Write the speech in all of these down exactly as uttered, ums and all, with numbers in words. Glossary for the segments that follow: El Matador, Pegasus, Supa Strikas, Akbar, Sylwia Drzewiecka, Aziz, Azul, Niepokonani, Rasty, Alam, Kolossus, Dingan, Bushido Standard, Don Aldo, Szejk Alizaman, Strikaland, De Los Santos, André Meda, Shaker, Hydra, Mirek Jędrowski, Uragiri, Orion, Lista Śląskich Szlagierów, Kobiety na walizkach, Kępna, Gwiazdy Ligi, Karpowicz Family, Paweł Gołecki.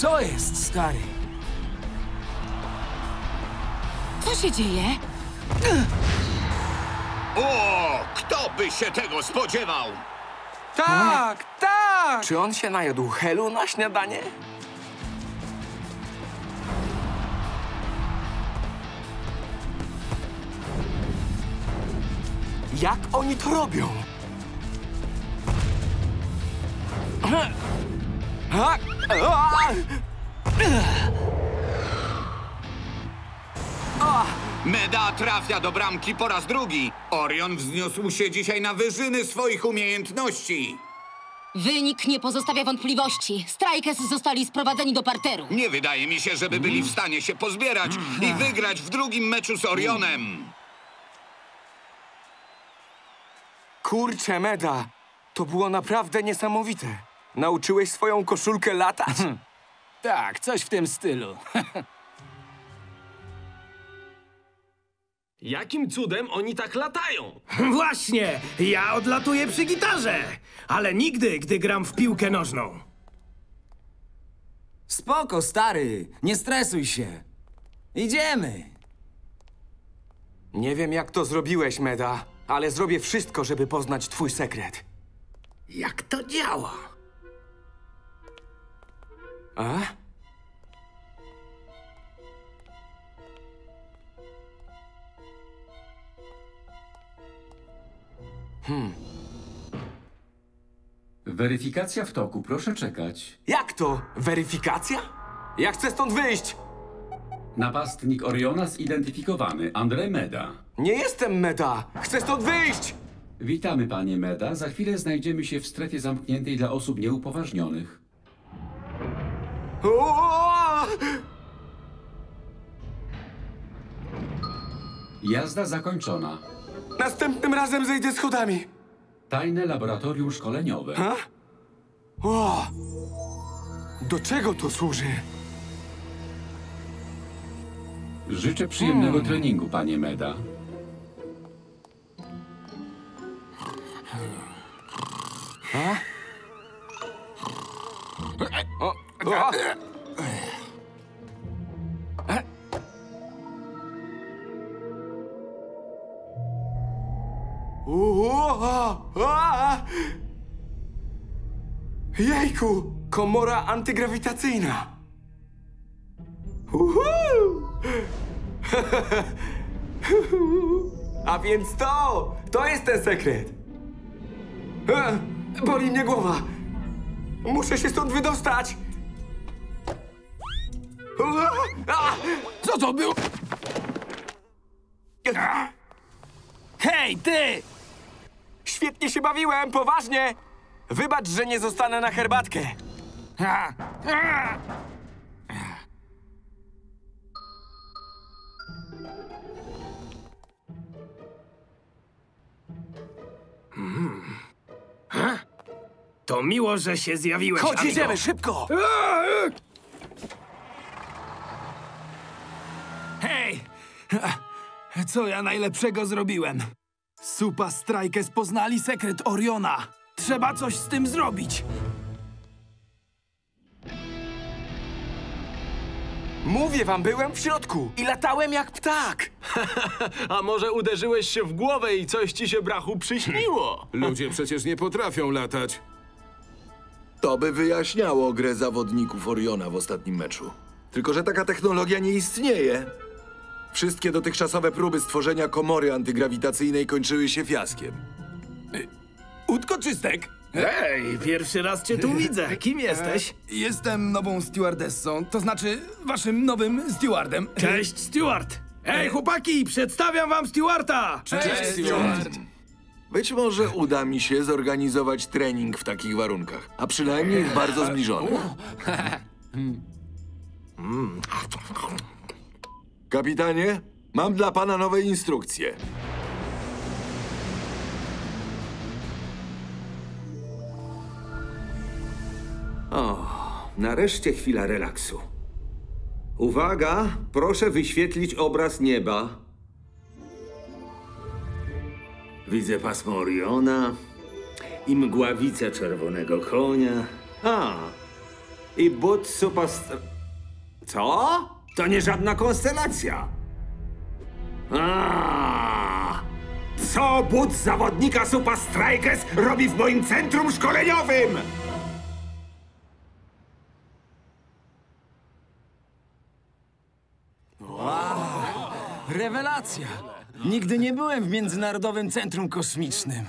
Co jest, stary? Co się dzieje? O, kto by się tego spodziewał? Tak, tak! Czy on się najadł helu na śniadanie? Jak oni to robią? Meda trafia do bramki po raz drugi. Orion wzniósł się dzisiaj na wyżyny swoich umiejętności. Wynik nie pozostawia wątpliwości. Strikers zostali sprowadzeni do parteru. Nie wydaje mi się, żeby byli w stanie się pozbierać i wygrać w drugim meczu z Orionem. Kurczę, Meda. To było naprawdę niesamowite. Nauczyłeś swoją koszulkę latać? Tak, coś w tym stylu. Jakim cudem oni tak latają? Właśnie! Ja odlatuję przy gitarze! Ale nigdy, gdy gram w piłkę nożną. Spoko, stary. Nie stresuj się. Idziemy. Nie wiem, jak to zrobiłeś, Meda, ale zrobię wszystko, żeby poznać twój sekret. Jak to działa? A? Hmm. Weryfikacja w toku, proszę czekać. Jak to? Weryfikacja? Ja chcę stąd wyjść! Napastnik Oriona zidentyfikowany, André Meda. Nie jestem Meda! Chcę stąd wyjść! Witamy, panie Meda. Za chwilę znajdziemy się w strefie zamkniętej dla osób nieupoważnionych. O! Jazda zakończona. Następnym razem zejdę schodami. Tajne laboratorium szkoleniowe. Ha? O! Do czego to służy? Życzę przyjemnego hmm. treningu, panie Meda. A? O, o. Jejku! Komora antygrawitacyjna! Uhu! A więc to! To jest ten sekret! Boli mnie głowa! Muszę się stąd wydostać! Co to było? Hej, ty! Świetnie się bawiłem, poważnie! Wybacz, że nie zostanę na herbatkę. To miło, że się zjawiłeś, amigo. Chodź, idziemy, szybko! Hej! Co ja najlepszego zrobiłem? Supa Strikas poznali sekret Oriona. Trzeba coś z tym zrobić. Mówię wam, byłem w środku i latałem jak ptak. A może uderzyłeś się w głowę i coś ci się, brachu, przyśniło? Ludzie przecież nie potrafią latać. To by wyjaśniało grę zawodników Oriona w ostatnim meczu. Tylko że taka technologia nie istnieje. Wszystkie dotychczasowe próby stworzenia komory antygrawitacyjnej kończyły się fiaskiem. Utkoczystek? Hej, pierwszy raz cię tu widzę. Kim jesteś? Jestem nową stewardessą, to znaczy waszym nowym stewardem. Cześć, steward! Hej, chłopaki, przedstawiam wam stewarda! Cześć, Cześć steward! Być może uda mi się zorganizować trening w takich warunkach, a przynajmniej w bardzo zbliżonych. Kapitanie, mam dla pana nowe instrukcje. O, nareszcie chwila relaksu. Uwaga, proszę wyświetlić obraz nieba. Widzę pasmo Oriona i mgławicę czerwonego konia. A, i but Supa Strikas. Co? To nie żadna konstelacja. Aaaa. Co but zawodnika Supa Strikas robi w moim centrum szkoleniowym? Rewelacja! Nigdy nie byłem w Międzynarodowym Centrum Kosmicznym.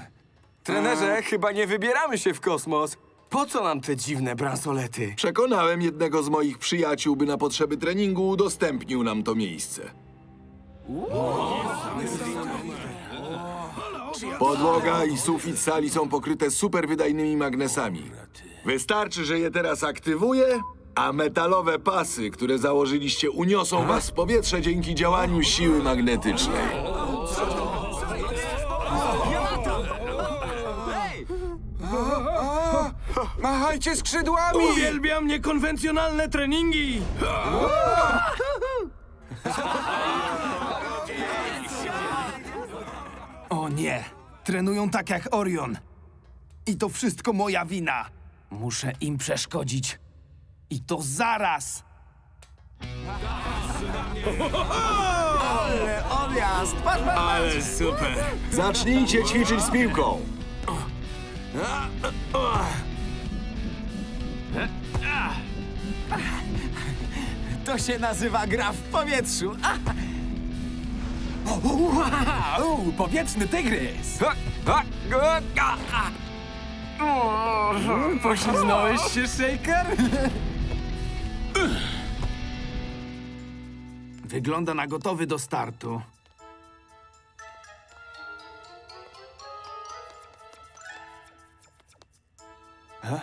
Trenerze, chyba nie wybieramy się w kosmos. Po co nam te dziwne bransolety? Przekonałem jednego z moich przyjaciół, by na potrzeby treningu udostępnił nam to miejsce. Podłoga i sufit sali są pokryte superwydajnymi magnesami. Wystarczy, że je teraz aktywuję, a metalowe pasy, które założyliście, uniosą was w powietrze dzięki działaniu siły magnetycznej. Machajcie skrzydłami! Uwielbiam niekonwencjonalne treningi! O nie! Trenują tak jak Orion. I to wszystko moja wina. Muszę im przeszkodzić. I to zaraz! Ale objazd! Ale super! Zacznijcie ćwiczyć z piłką! To się nazywa gra w powietrzu! Wow! Powietrzny tygrys! Poślizgnąłeś się, Shaker? Wygląda na gotowy do startu. Ha?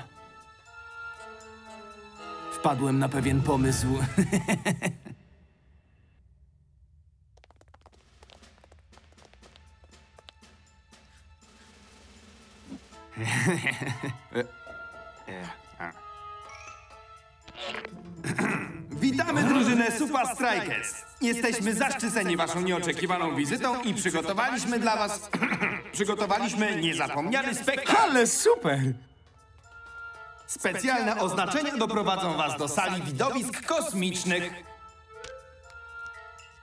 Wpadłem na pewien pomysł. Witamy drużynę Supa Strikas. Jesteśmy zaszczyceni waszą nieoczekiwaną wizytą i przygotowaliśmy dla was... przygotowaliśmy niezapomniany spektakl. Ale super! Specjalne oznaczenia doprowadzą was do sali widowisk kosmicznych.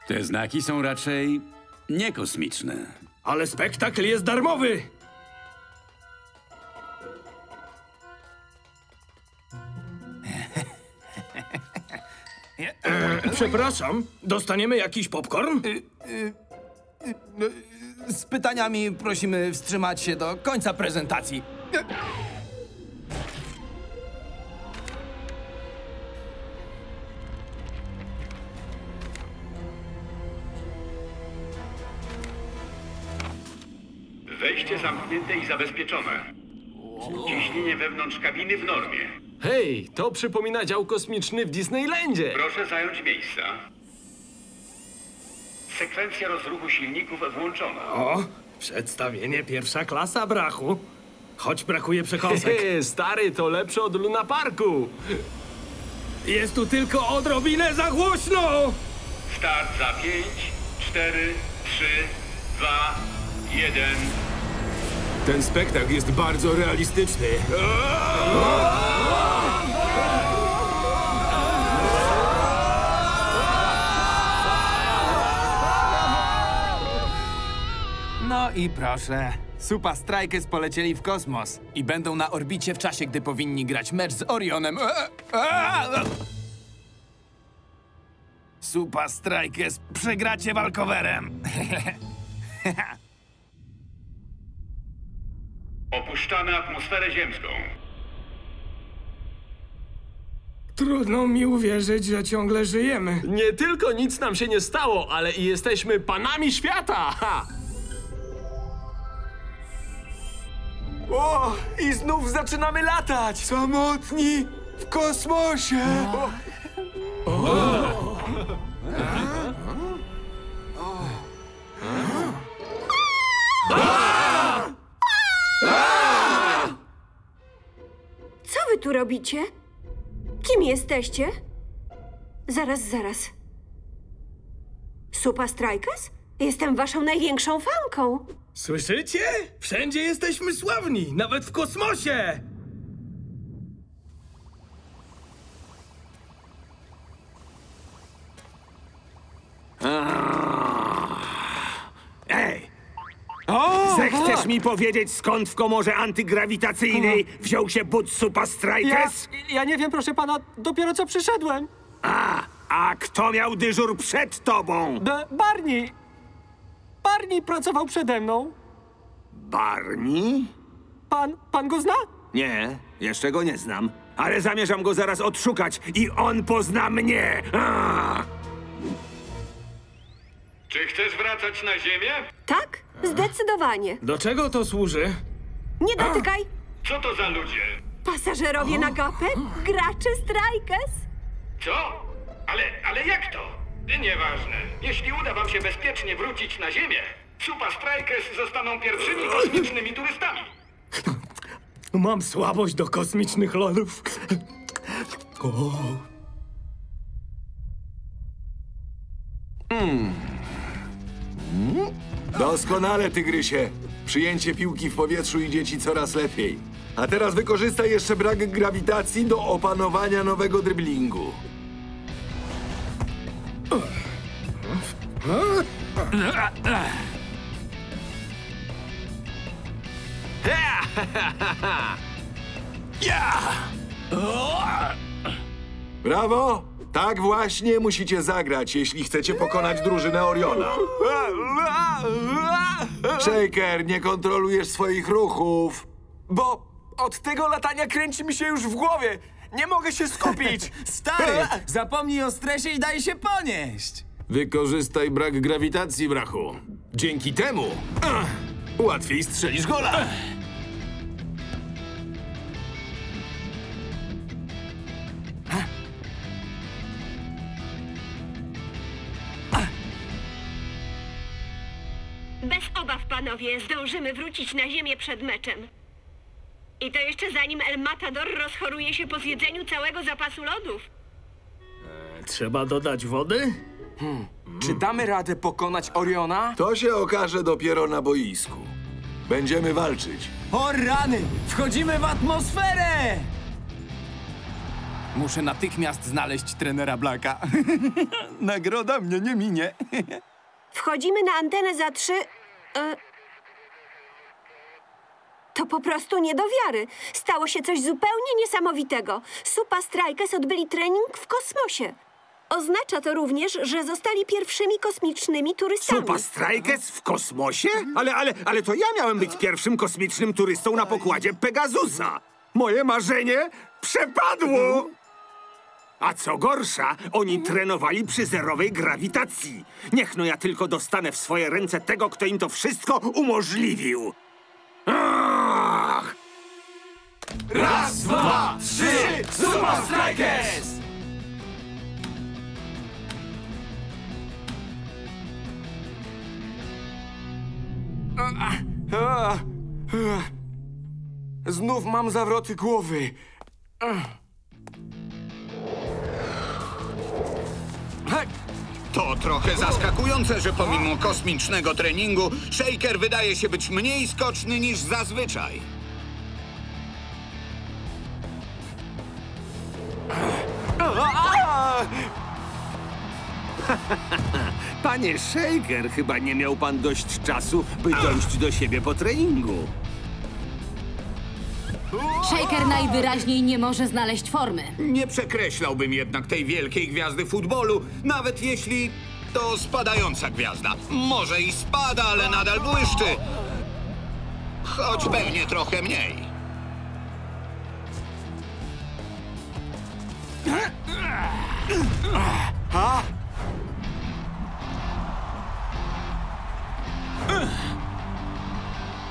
Te znaki są raczej niekosmiczne. Ale spektakl jest darmowy! E, przepraszam, dostaniemy jakiś popcorn? Y, y, y, y, z pytaniami prosimy wstrzymać się do końca prezentacji. Wejście zamknięte i zabezpieczone. Ciśnienie wewnątrz kabiny w normie. Hej, to przypomina dział kosmiczny w Disneylandzie! Proszę zająć miejsca. Sekwencja rozruchu silników włączona. O, przedstawienie pierwsza klasa, brachu. Choć brakuje przekąsek. Hehe, stary, to lepsze od Luna Parku. Jest tu tylko odrobinę za głośno! Start za pięć, cztery, trzy, dwa, jeden. Ten spektakl jest bardzo realistyczny. O! No i proszę. Supa Strikas polecieli w kosmos i będą na orbicie w czasie, gdy powinni grać mecz z Orionem. Supa Strikas, przegracie walkowerem. Opuszczamy atmosferę ziemską. Trudno mi uwierzyć, że ciągle żyjemy. Nie tylko nic nam się nie stało, ale i jesteśmy panami świata! Ha! O! I znów zaczynamy latać! Samotni w kosmosie! O. O. O. A. A. A. Co wy tu robicie? Kim jesteście? Zaraz, zaraz. Supa Strikas? Jestem waszą największą fanką. Słyszycie? Wszędzie jesteśmy sławni, nawet w kosmosie! mi powiedzieć, skąd w komorze antygrawitacyjnej wziął się but Supa Strikas? Ja, ja nie wiem, proszę pana, dopiero co przyszedłem. A, a kto miał dyżur przed tobą? B Barney. Barney pracował przede mną. Barney? Pan, pan go zna? Nie, jeszcze go nie znam. Ale zamierzam go zaraz odszukać i on pozna mnie! Aaaa! Czy chcesz wracać na ziemię? Tak, zdecydowanie. Do czego to służy? Nie dotykaj! A. Co to za ludzie? Pasażerowie o. na gapę? Gracze Strikers? Co? Ale, ale jak to? Nieważne. Jeśli uda wam się bezpiecznie wrócić na ziemię, Supa Strikers zostaną pierwszymi kosmicznymi turystami. Mam słabość do kosmicznych lodów. O. Mm. Doskonale, tygrysie. Przyjęcie piłki w powietrzu idzie ci coraz lepiej. A teraz wykorzystaj jeszcze brak grawitacji do opanowania nowego driblingu. Brawo! Tak właśnie musicie zagrać, jeśli chcecie pokonać drużynę Oriona. Shaker, nie kontrolujesz swoich ruchów. Bo od tego latania kręci mi się już w głowie. Nie mogę się skupić. Stary, zapomnij o stresie i daj się ponieść. Wykorzystaj brak grawitacji, brachu. Dzięki temu łatwiej strzelisz gola. Bez obaw, panowie, zdążymy wrócić na ziemię przed meczem. I to jeszcze zanim El Matador rozchoruje się po zjedzeniu całego zapasu lodów. E, trzeba dodać wody? Hmm. Hmm. Czy damy radę pokonać Oriona? To się okaże dopiero na boisku. Będziemy walczyć. O rany! Wchodzimy w atmosferę! Muszę natychmiast znaleźć trenera Blacka. Nagroda mnie nie minie. Wchodzimy na antenę za trzy... E... To po prostu nie do wiary. Stało się coś zupełnie niesamowitego. Supa Strikas odbyli trening w kosmosie. Oznacza to również, że zostali pierwszymi kosmicznymi turystami. Supa Strikas w kosmosie? Ale, ale, ale to ja miałem być pierwszym kosmicznym turystą na pokładzie Pegasusa. Moje marzenie przepadło! A co gorsza, oni trenowali przy zerowej grawitacji. Niech no ja tylko dostanę w swoje ręce tego, kto im to wszystko umożliwił. Ach! Raz, dwa, trzy, Supa Strikas! Znów mam zawroty głowy. To trochę zaskakujące, że pomimo kosmicznego treningu Shaker wydaje się być mniej skoczny niż zazwyczaj. Panie Shaker, chyba nie miał pan dość czasu, by dojść do siebie po treningu. Shaker najwyraźniej nie może znaleźć formy. Nie przekreślałbym jednak tej wielkiej gwiazdy futbolu, nawet jeśli to spadająca gwiazda. Może i spada, ale nadal błyszczy. Choć pewnie trochę mniej. Ha?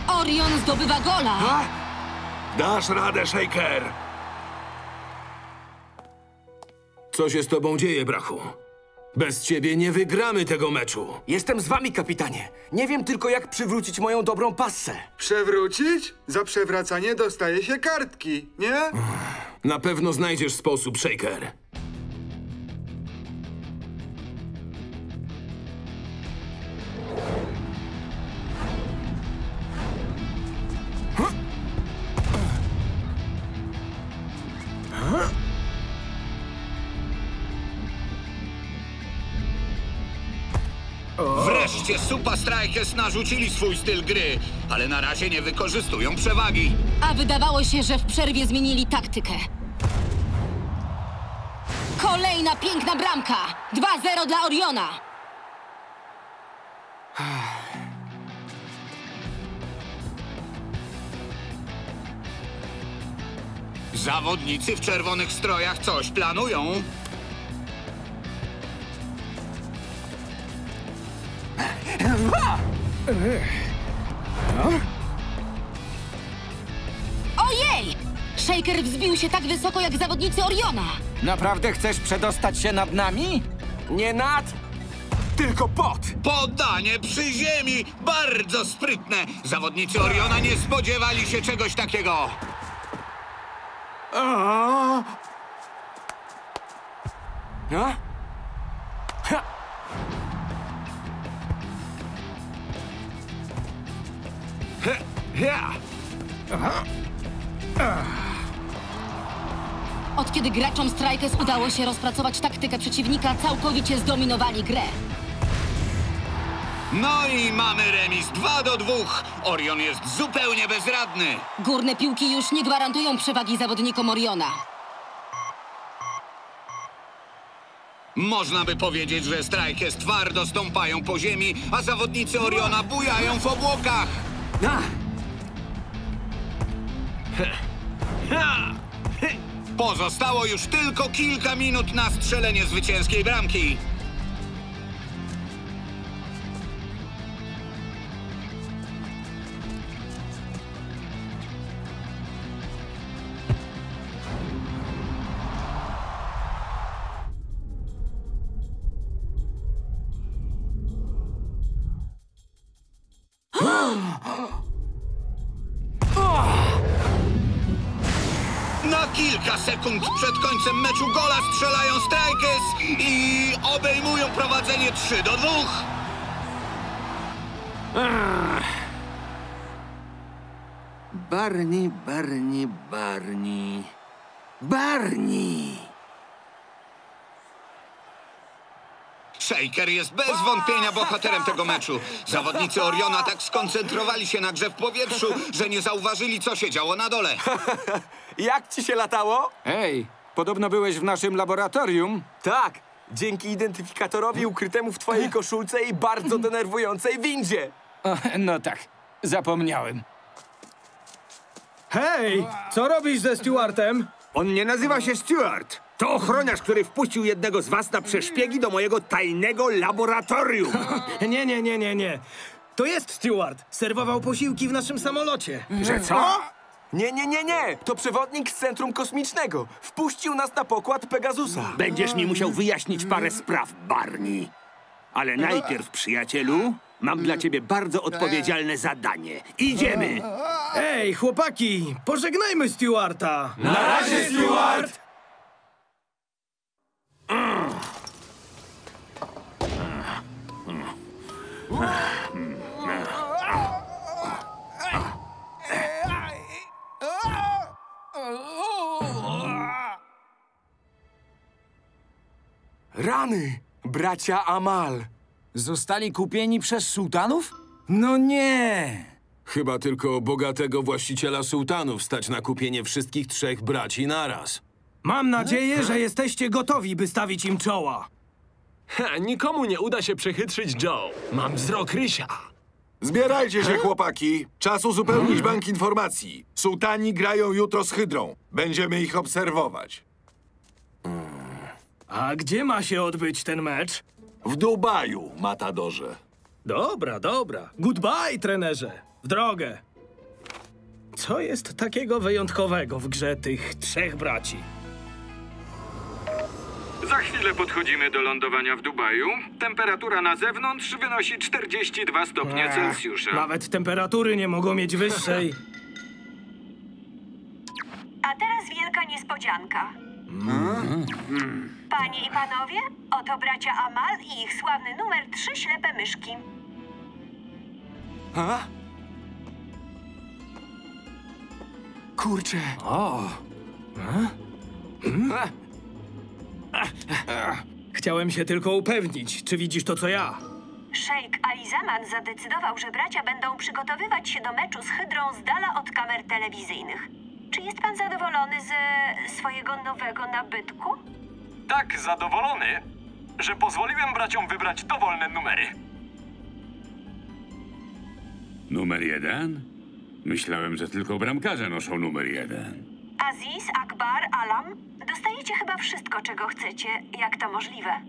Orion zdobywa gola. Ha? Dasz radę, Shaker! Co się z tobą dzieje, brachu? Bez ciebie nie wygramy tego meczu. Jestem z wami, kapitanie. Nie wiem tylko, jak przywrócić moją dobrą passę. Przewrócić? Za przewracanie dostaje się kartki, nie? Na pewno znajdziesz sposób, Shaker. Oczywiście Supa Strikas narzucili swój styl gry, ale na razie nie wykorzystują przewagi. A wydawało się, że w przerwie zmienili taktykę. Kolejna piękna bramka! dwa zero dla Oriona! Zawodnicy w czerwonych strojach coś planują. Ojej! Shaker wzbił się tak wysoko jak zawodnicy Oriona. Naprawdę chcesz przedostać się nad nami? Nie nad, tylko pod. Podanie przy ziemi! Bardzo sprytne! Zawodnicy Oriona nie spodziewali się czegoś takiego. O! No? Ha! He, ja. Od kiedy graczom Strikas udało się rozpracować taktykę przeciwnika, całkowicie zdominowali grę. No i mamy remis dwa do dwóch. Orion jest zupełnie bezradny. Górne piłki już nie gwarantują przewagi zawodnikom Oriona. Można by powiedzieć, że Strikas twardo stąpają po ziemi, a zawodnicy Oriona bujają w obłokach. Pozostało już tylko kilka minut na strzelenie zwycięskiej bramki. Kilka sekund przed końcem meczu gola strzelają Strikas i obejmują prowadzenie trzy do dwóch. Barney, Barney, Barney, Barney. Shaker jest bez wątpienia bohaterem tego meczu. Zawodnicy Oriona tak skoncentrowali się na grze w powietrzu, że nie zauważyli, co się działo na dole. Jak ci się latało? Ej, podobno byłeś w naszym laboratorium. Tak, dzięki identyfikatorowi ukrytemu w twojej koszulce i bardzo denerwującej windzie. No tak, zapomniałem. Hej, co robisz ze Stewartem? On nie nazywa się Stewart. To ochroniarz, który wpuścił jednego z was na przeszpiegi do mojego tajnego laboratorium. Nie, nie, nie, nie, nie. To jest Stewart. Serwował posiłki w naszym samolocie. Że co? Nie, nie, nie, nie. To przewodnik z Centrum Kosmicznego. Wpuścił nas na pokład Pegasusa. Będziesz mi musiał wyjaśnić parę spraw, Barney. Ale najpierw, przyjacielu, mam dla ciebie bardzo odpowiedzialne zadanie. Idziemy! Ej, chłopaki, pożegnajmy Stewarta. Na razie, Stewart! Rany, bracia Amal. Zostali kupieni przez sułtanów? No nie. Chyba tylko bogatego właściciela sułtanów stać na kupienie wszystkich trzech braci naraz. Mam nadzieję, że jesteście gotowi, by stawić im czoła. Ha, nikomu nie uda się przechytrzyć Joe. Mam wzrok rysia. Zbierajcie się, chłopaki. Czas uzupełnić bank informacji. Sułtani grają jutro z Hydrą. Będziemy ich obserwować. A gdzie ma się odbyć ten mecz? W Dubaju, Matadorze. Dobra, dobra. Goodbye, trenerze. W drogę. Co jest takiego wyjątkowego w grze tych trzech braci? Za chwilę podchodzimy do lądowania w Dubaju. Temperatura na zewnątrz wynosi czterdzieści dwa stopnie Ech, Celsjusza. Nawet temperatury nie mogą mieć wyższej. A teraz wielka niespodzianka. Mm. Panie i panowie, oto bracia Amal i ich sławny numer trzy ślepe myszki. Ha? Kurczę. O. Ha? Hmm? Ha? Chciałem się tylko upewnić, czy widzisz to, co ja. Szejk Alizaman zadecydował, że bracia będą przygotowywać się do meczu z Hydrą z dala od kamer telewizyjnych. Czy jest pan zadowolony ze swojego nowego nabytku? Tak zadowolony, że pozwoliłem braciom wybrać dowolne numery. Numer jeden? Myślałem, że tylko bramkarze noszą numer jeden. Aziz, Akbar, Alam, dostajecie chyba wszystko, czego chcecie, jak to możliwe.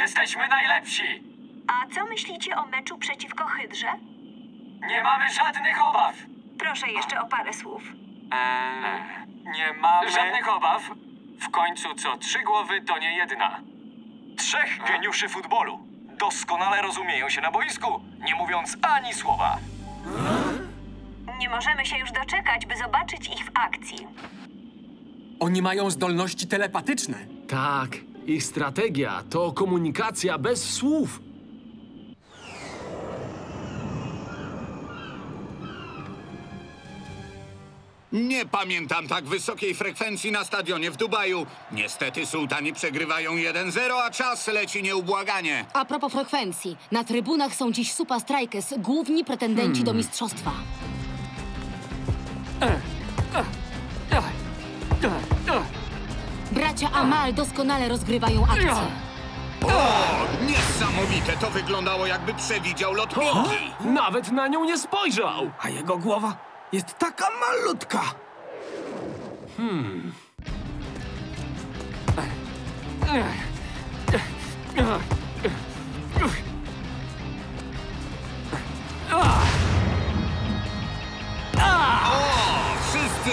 Jesteśmy najlepsi! A co myślicie o meczu przeciwko Hydrze? Nie mamy żadnych obaw! Proszę jeszcze o parę słów. Eee, nie mamy... żadnych obaw. W końcu co trzy głowy, to nie jedna. Trzech geniuszy futbolu. Doskonale rozumieją się na boisku, nie mówiąc ani słowa. Nie możemy się już doczekać, by zobaczyć ich w akcji. Oni mają zdolności telepatyczne. Tak, ich strategia to komunikacja bez słów. Nie pamiętam tak wysokiej frekwencji na stadionie w Dubaju. Niestety sułtani przegrywają jeden zero, a czas leci nieubłaganie. A propos frekwencji, na trybunach są dziś Supa Strikas, główni pretendenci hmm. do mistrzostwa. Bracia Amal doskonale rozgrywają akcję. O, niesamowite! To wyglądało, jakby przewidział lot piłki. Nawet na nią nie spojrzał! A jego głowa jest taka malutka! Hmm...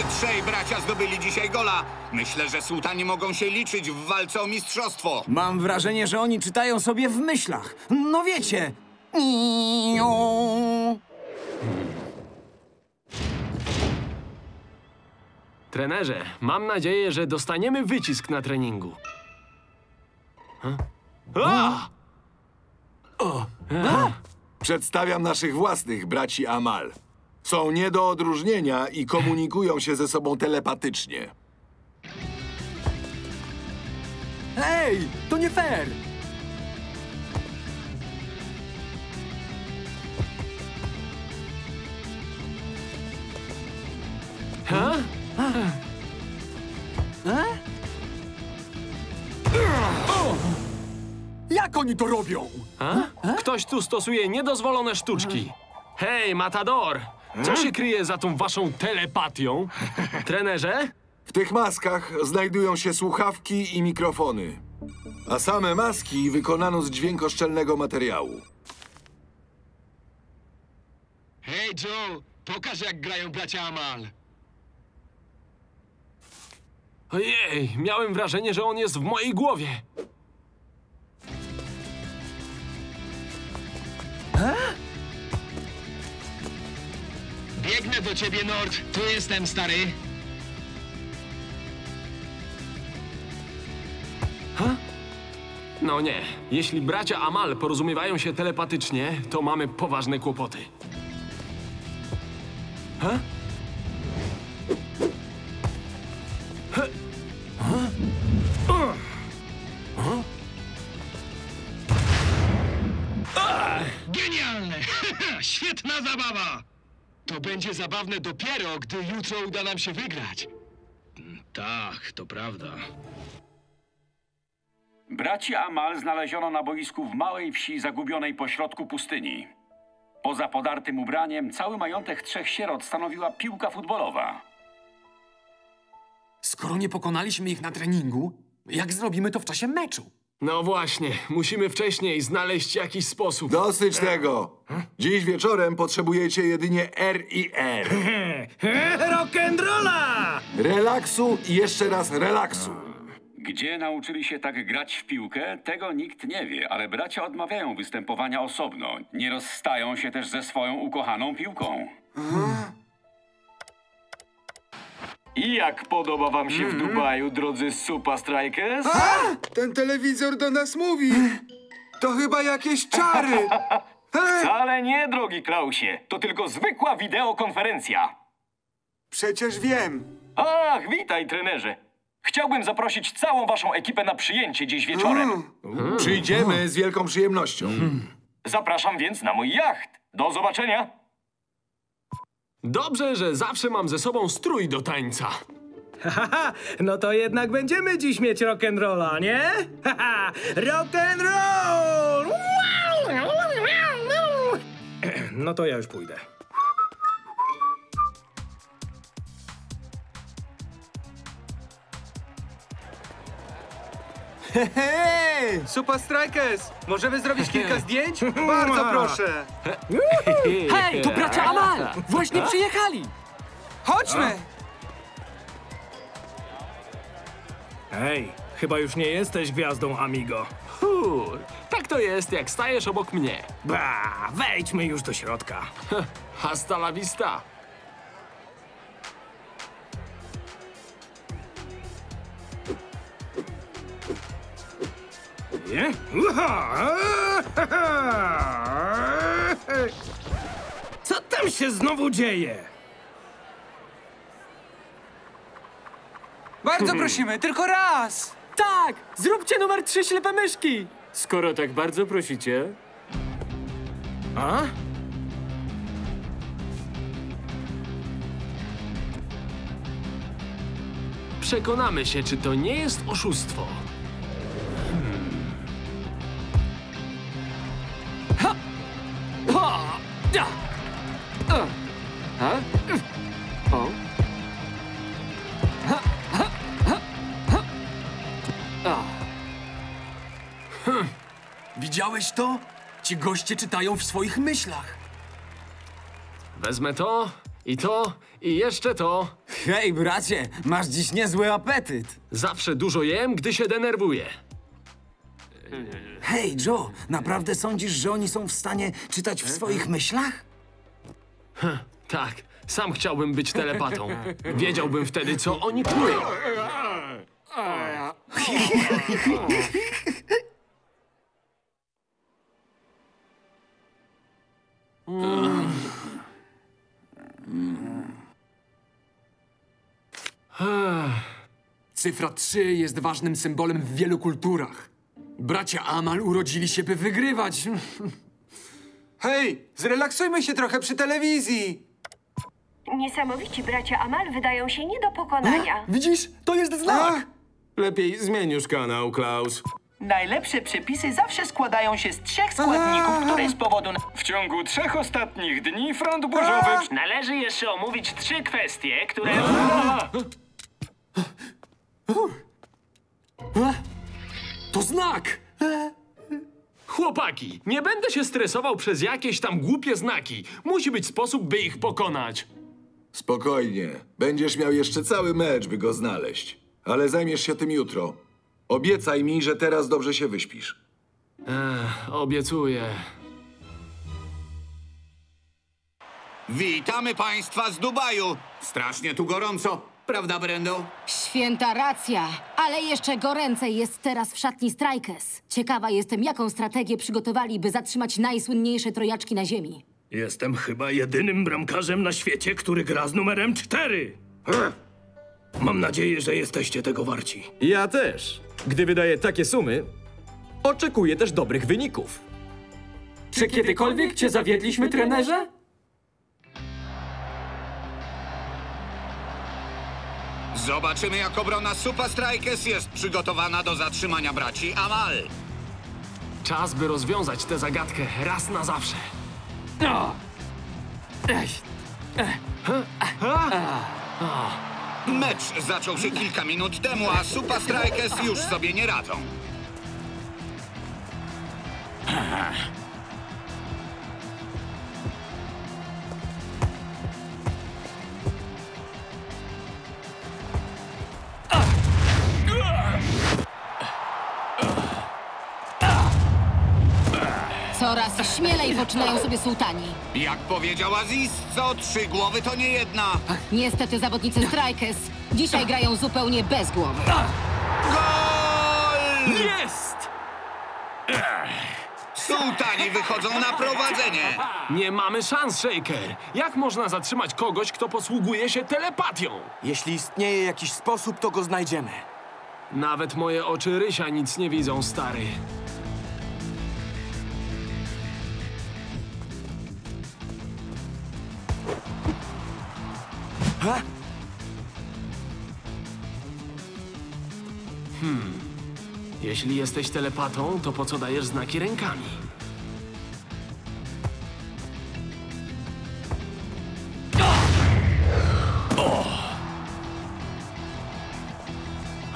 Trzej bracia zdobyli dzisiaj gola. Myślę, że sułtani mogą się liczyć w walce o mistrzostwo. Mam wrażenie, że oni czytają sobie w myślach. No wiecie. Trenerze, mam nadzieję, że dostaniemy wycisk na treningu. Przedstawiam naszych własnych braci Amal. Są nie do odróżnienia i komunikują się ze sobą telepatycznie. Ej, to nie fair! Ha? Ha? Ha? O! Jak oni to robią? Ha? Ktoś tu stosuje niedozwolone sztuczki. Hej, Matador! Co się kryje za tą waszą telepatią? Trenerze? W tych maskach znajdują się słuchawki i mikrofony. A same maski wykonano z dźwiękoszczelnego materiału. Hej, Joe! Pokaż, jak grają bracia Amal. Ojej, miałem wrażenie, że on jest w mojej głowie. Ha? Biegnę do ciebie, Nord. Tu jestem, stary. Ha? No nie. Jeśli bracia Amal porozumiewają się telepatycznie, to mamy poważne kłopoty. Ha? Ha? Ha? Ha? Ha? Genialne! Świetna zabawa! To będzie zabawne dopiero, gdy jutro uda nam się wygrać. Tak, to prawda. Braci Amal znaleziono na boisku w małej wsi zagubionej pośrodku pustyni. Poza podartym ubraniem cały majątek trzech sierot stanowiła piłka futbolowa. Skoro nie pokonaliśmy ich na treningu, jak zrobimy to w czasie meczu? No właśnie, musimy wcześniej znaleźć jakiś sposób. Dosyć tego. Dziś wieczorem potrzebujecie jedynie R i R. Rock'n'rolla! Relaksu i jeszcze raz relaksu. Gdzie nauczyli się tak grać w piłkę, tego nikt nie wie, ale bracia odmawiają występowania osobno. Nie rozstają się też ze swoją ukochaną piłką. Hmm. I jak podoba wam się w Dubaju, drodzy Supa Strikas? A! Ten telewizor do nas mówi! To chyba jakieś czary! Wcale nie, drogi Klausie. To tylko zwykła wideokonferencja. Przecież wiem. Ach, witaj, trenerze. Chciałbym zaprosić całą waszą ekipę na przyjęcie dziś wieczorem. Mm. Przyjdziemy z wielką przyjemnością. Mm. Zapraszam więc na mój jacht. Do zobaczenia. Dobrze, że zawsze mam ze sobą strój do tańca. Haha, no to jednak będziemy dziś mieć rock'n'rolla, nie? Haha, rock'n'roll! No to ja już pójdę. Hej! Supa Strikas! Możemy zrobić kilka zdjęć? Bardzo proszę! Hej, to bracia Amal! Właśnie przyjechali! Chodźmy! Hej, chyba już nie jesteś gwiazdą, amigo. Hur, tak to jest, jak stajesz obok mnie. Ba, wejdźmy już do środka. Hasta la vista. Nie? Co tam się znowu dzieje? Bardzo prosimy, tylko raz! Tak! Zróbcie numer trzy ślepe myszki! Skoro tak bardzo prosicie... A? Przekonamy się, czy to nie jest oszustwo. Widziałeś to? Ci goście czytają w swoich myślach. Wezmę to, i to, i jeszcze to. Hej, bracie, masz dziś niezły apetyt. Zawsze dużo jem, gdy się denerwuję. Hej, Joe, naprawdę sądzisz, że oni są w stanie czytać w swoich myślach? Heh, tak, sam chciałbym być telepatą. Wiedziałbym wtedy, co oni czują. Cyfra trzy jest ważnym symbolem w wielu kulturach. Bracia Amal urodzili się, by wygrywać. Hej, zrelaksujmy się trochę przy telewizji. Niesamowici bracia Amal wydają się nie do pokonania. A, widzisz? To jest znak! A, lepiej zmień już kanał, Klaus. Najlepsze przepisy zawsze składają się z trzech składników, a, które z powodu... Na... W ciągu trzech ostatnich dni front burzowy... A, należy jeszcze omówić trzy kwestie, które... A, to znak! Chłopaki, nie będę się stresował przez jakieś tam głupie znaki. Musi być sposób, by ich pokonać. Spokojnie. Będziesz miał jeszcze cały mecz, by go znaleźć. Ale zajmiesz się tym jutro. Obiecaj mi, że teraz dobrze się wyśpisz. Ech, obiecuję. Witamy państwa z Dubaju. Strasznie tu gorąco. Prawda, Brendo? Święta racja, ale jeszcze goręcej jest teraz w szatni Strikas. Ciekawa jestem, jaką strategię przygotowali, by zatrzymać najsłynniejsze trojaczki na ziemi. Jestem chyba jedynym bramkarzem na świecie, który gra z numerem cztery. Mam nadzieję, że jesteście tego warci. Ja też. Gdy wydaję takie sumy, oczekuję też dobrych wyników. Czy, Czy kiedykolwiek cię zawiedliśmy, trenerze? Zobaczymy, jak obrona Supa Strikas jest przygotowana do zatrzymania braci Amal. Czas, by rozwiązać tę zagadkę raz na zawsze. Mecz zaczął się kilka minut temu, a Supa Strikas już sobie nie radzą. Coraz śmielej poczynają sobie sułtani. Jak powiedział Aziz, co trzy głowy to nie jedna. Niestety zawodnicy Strikas dzisiaj grają zupełnie bez głowy. Gol! Jest! Sułtani wychodzą na prowadzenie. Nie mamy szans, Shaker. Jak można zatrzymać kogoś, kto posługuje się telepatią? Jeśli istnieje jakiś sposób, to go znajdziemy. Nawet moje oczy rysia nic nie widzą, stary. Hmm. Jeśli jesteś telepatą, to po co dajesz znaki rękami?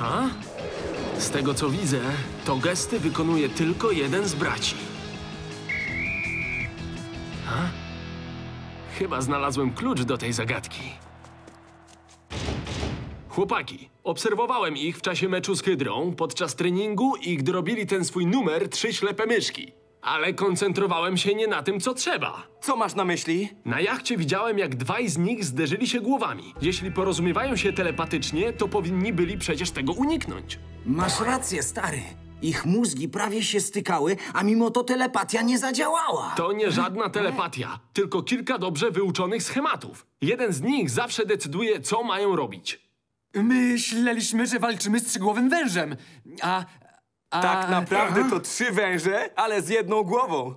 A? Z tego co widzę, to gesty wykonuje tylko jeden z braci. A? Chyba znalazłem klucz do tej zagadki. Chłopaki, obserwowałem ich w czasie meczu z Hydrą, podczas treningu i gdy robili ten swój numer trzy ślepe myszki. Ale koncentrowałem się nie na tym, co trzeba. Co masz na myśli? Na jachcie widziałem, jak dwaj z nich zderzyli się głowami. Jeśli porozumiewają się telepatycznie, to powinni byli przecież tego uniknąć. Masz rację, stary. Ich mózgi prawie się stykały, a mimo to telepatia nie zadziałała. To nie żadna telepatia, tylko kilka dobrze wyuczonych schematów. Jeden z nich zawsze decyduje, co mają robić. Myśleliśmy, że walczymy z trzygłowym wężem, a... a... Tak naprawdę to trzy węże, ale z jedną głową.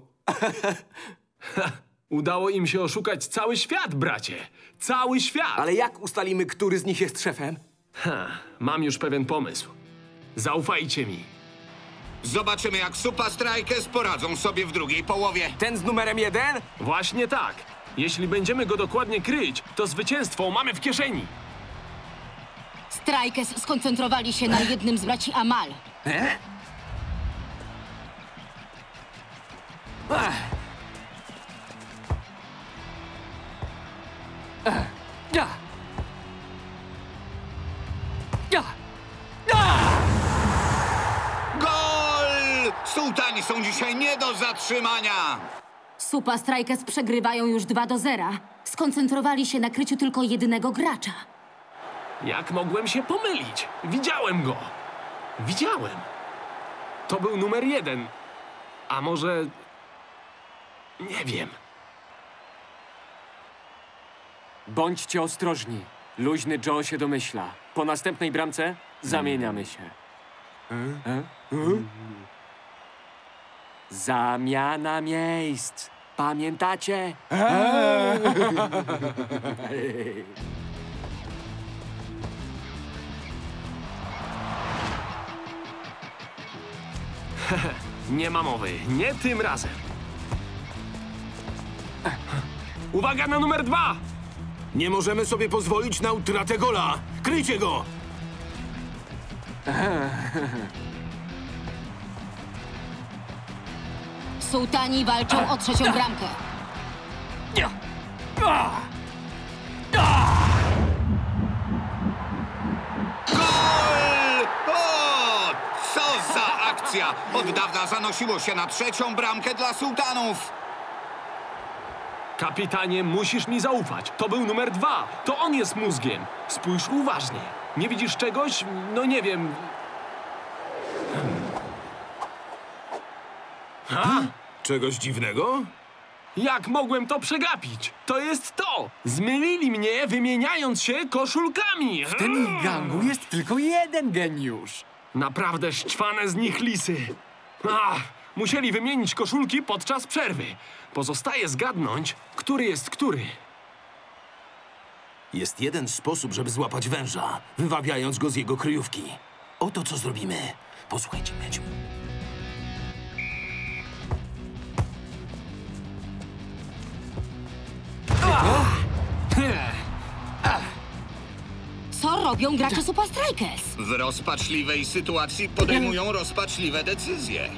Udało im się oszukać cały świat, bracie. Cały świat! Ale jak ustalimy, który z nich jest szefem? Ha, mam już pewien pomysł. Zaufajcie mi. Zobaczymy, jak Supa Strikas poradzą sobie w drugiej połowie. Ten z numerem jeden? Właśnie tak. Jeśli będziemy go dokładnie kryć, to zwycięstwo mamy w kieszeni. Strikas skoncentrowali się na jednym z braci Amal. E? Ach. Ach. Ja. Ja. Ja. Gol! Sułtani są dzisiaj nie do zatrzymania! Supa Strikas przegrywają już dwa do zera. Skoncentrowali się na kryciu tylko jednego gracza. Jak mogłem się pomylić? Widziałem go! Widziałem! To był numer jeden. A może... nie wiem. Bądźcie ostrożni. Luźny Joe się domyśla. Po następnej bramce zamieniamy się. Hmm? Hmm? Hmm? Zamiana miejsc. Pamiętacie? Eee! Nie ma mowy. Nie tym razem. Uwaga na numer dwa! Nie możemy sobie pozwolić na utratę gola. Kryjcie go! Sułtani walczą o trzecią bramkę. Od dawna zanosiło się na trzecią bramkę dla sułtanów. Kapitanie, musisz mi zaufać. To był numer dwa. To on jest mózgiem. Spójrz uważnie. Nie widzisz czegoś? No nie wiem. Ha? Czegoś dziwnego? Jak mogłem to przegapić? To jest to! Zmylili mnie, wymieniając się koszulkami. W tym gangu jest tylko jeden geniusz. Naprawdę szczwane z nich lisy. Ach, musieli wymienić koszulki podczas przerwy. Pozostaje zgadnąć, który jest który. Jest jeden sposób, żeby złapać węża, wywabiając go z jego kryjówki. Oto co zrobimy. Posłuchajcie, Mieciu. Co robią gracze Supa Strikas? W rozpaczliwej sytuacji podejmują rozpaczliwe decyzje.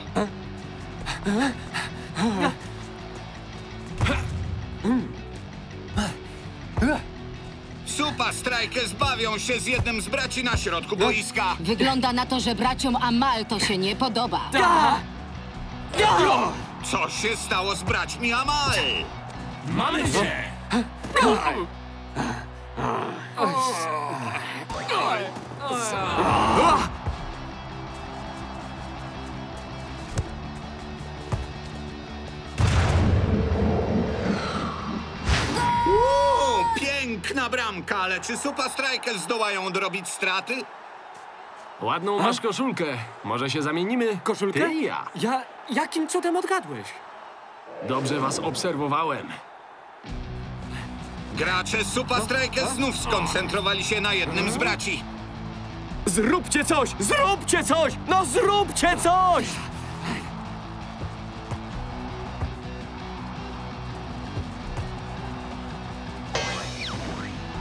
Supa Strikas bawią się z jednym z braci na środku boiska. Wygląda na to, że braciom Amal to się nie podoba. Co się stało z braćmi Amal? Mamy cię! Uuu, piękna bramka, ale czy Supa Strikas zdołają odrobić straty? Ładną masz koszulkę. Może się zamienimy? Koszulkę? Ty i ja. Ja... Jakim cudem odgadłeś? Dobrze was obserwowałem. Gracze Supa Strikas znów skoncentrowali się na jednym z braci. Zróbcie coś! Zróbcie coś! No zróbcie coś!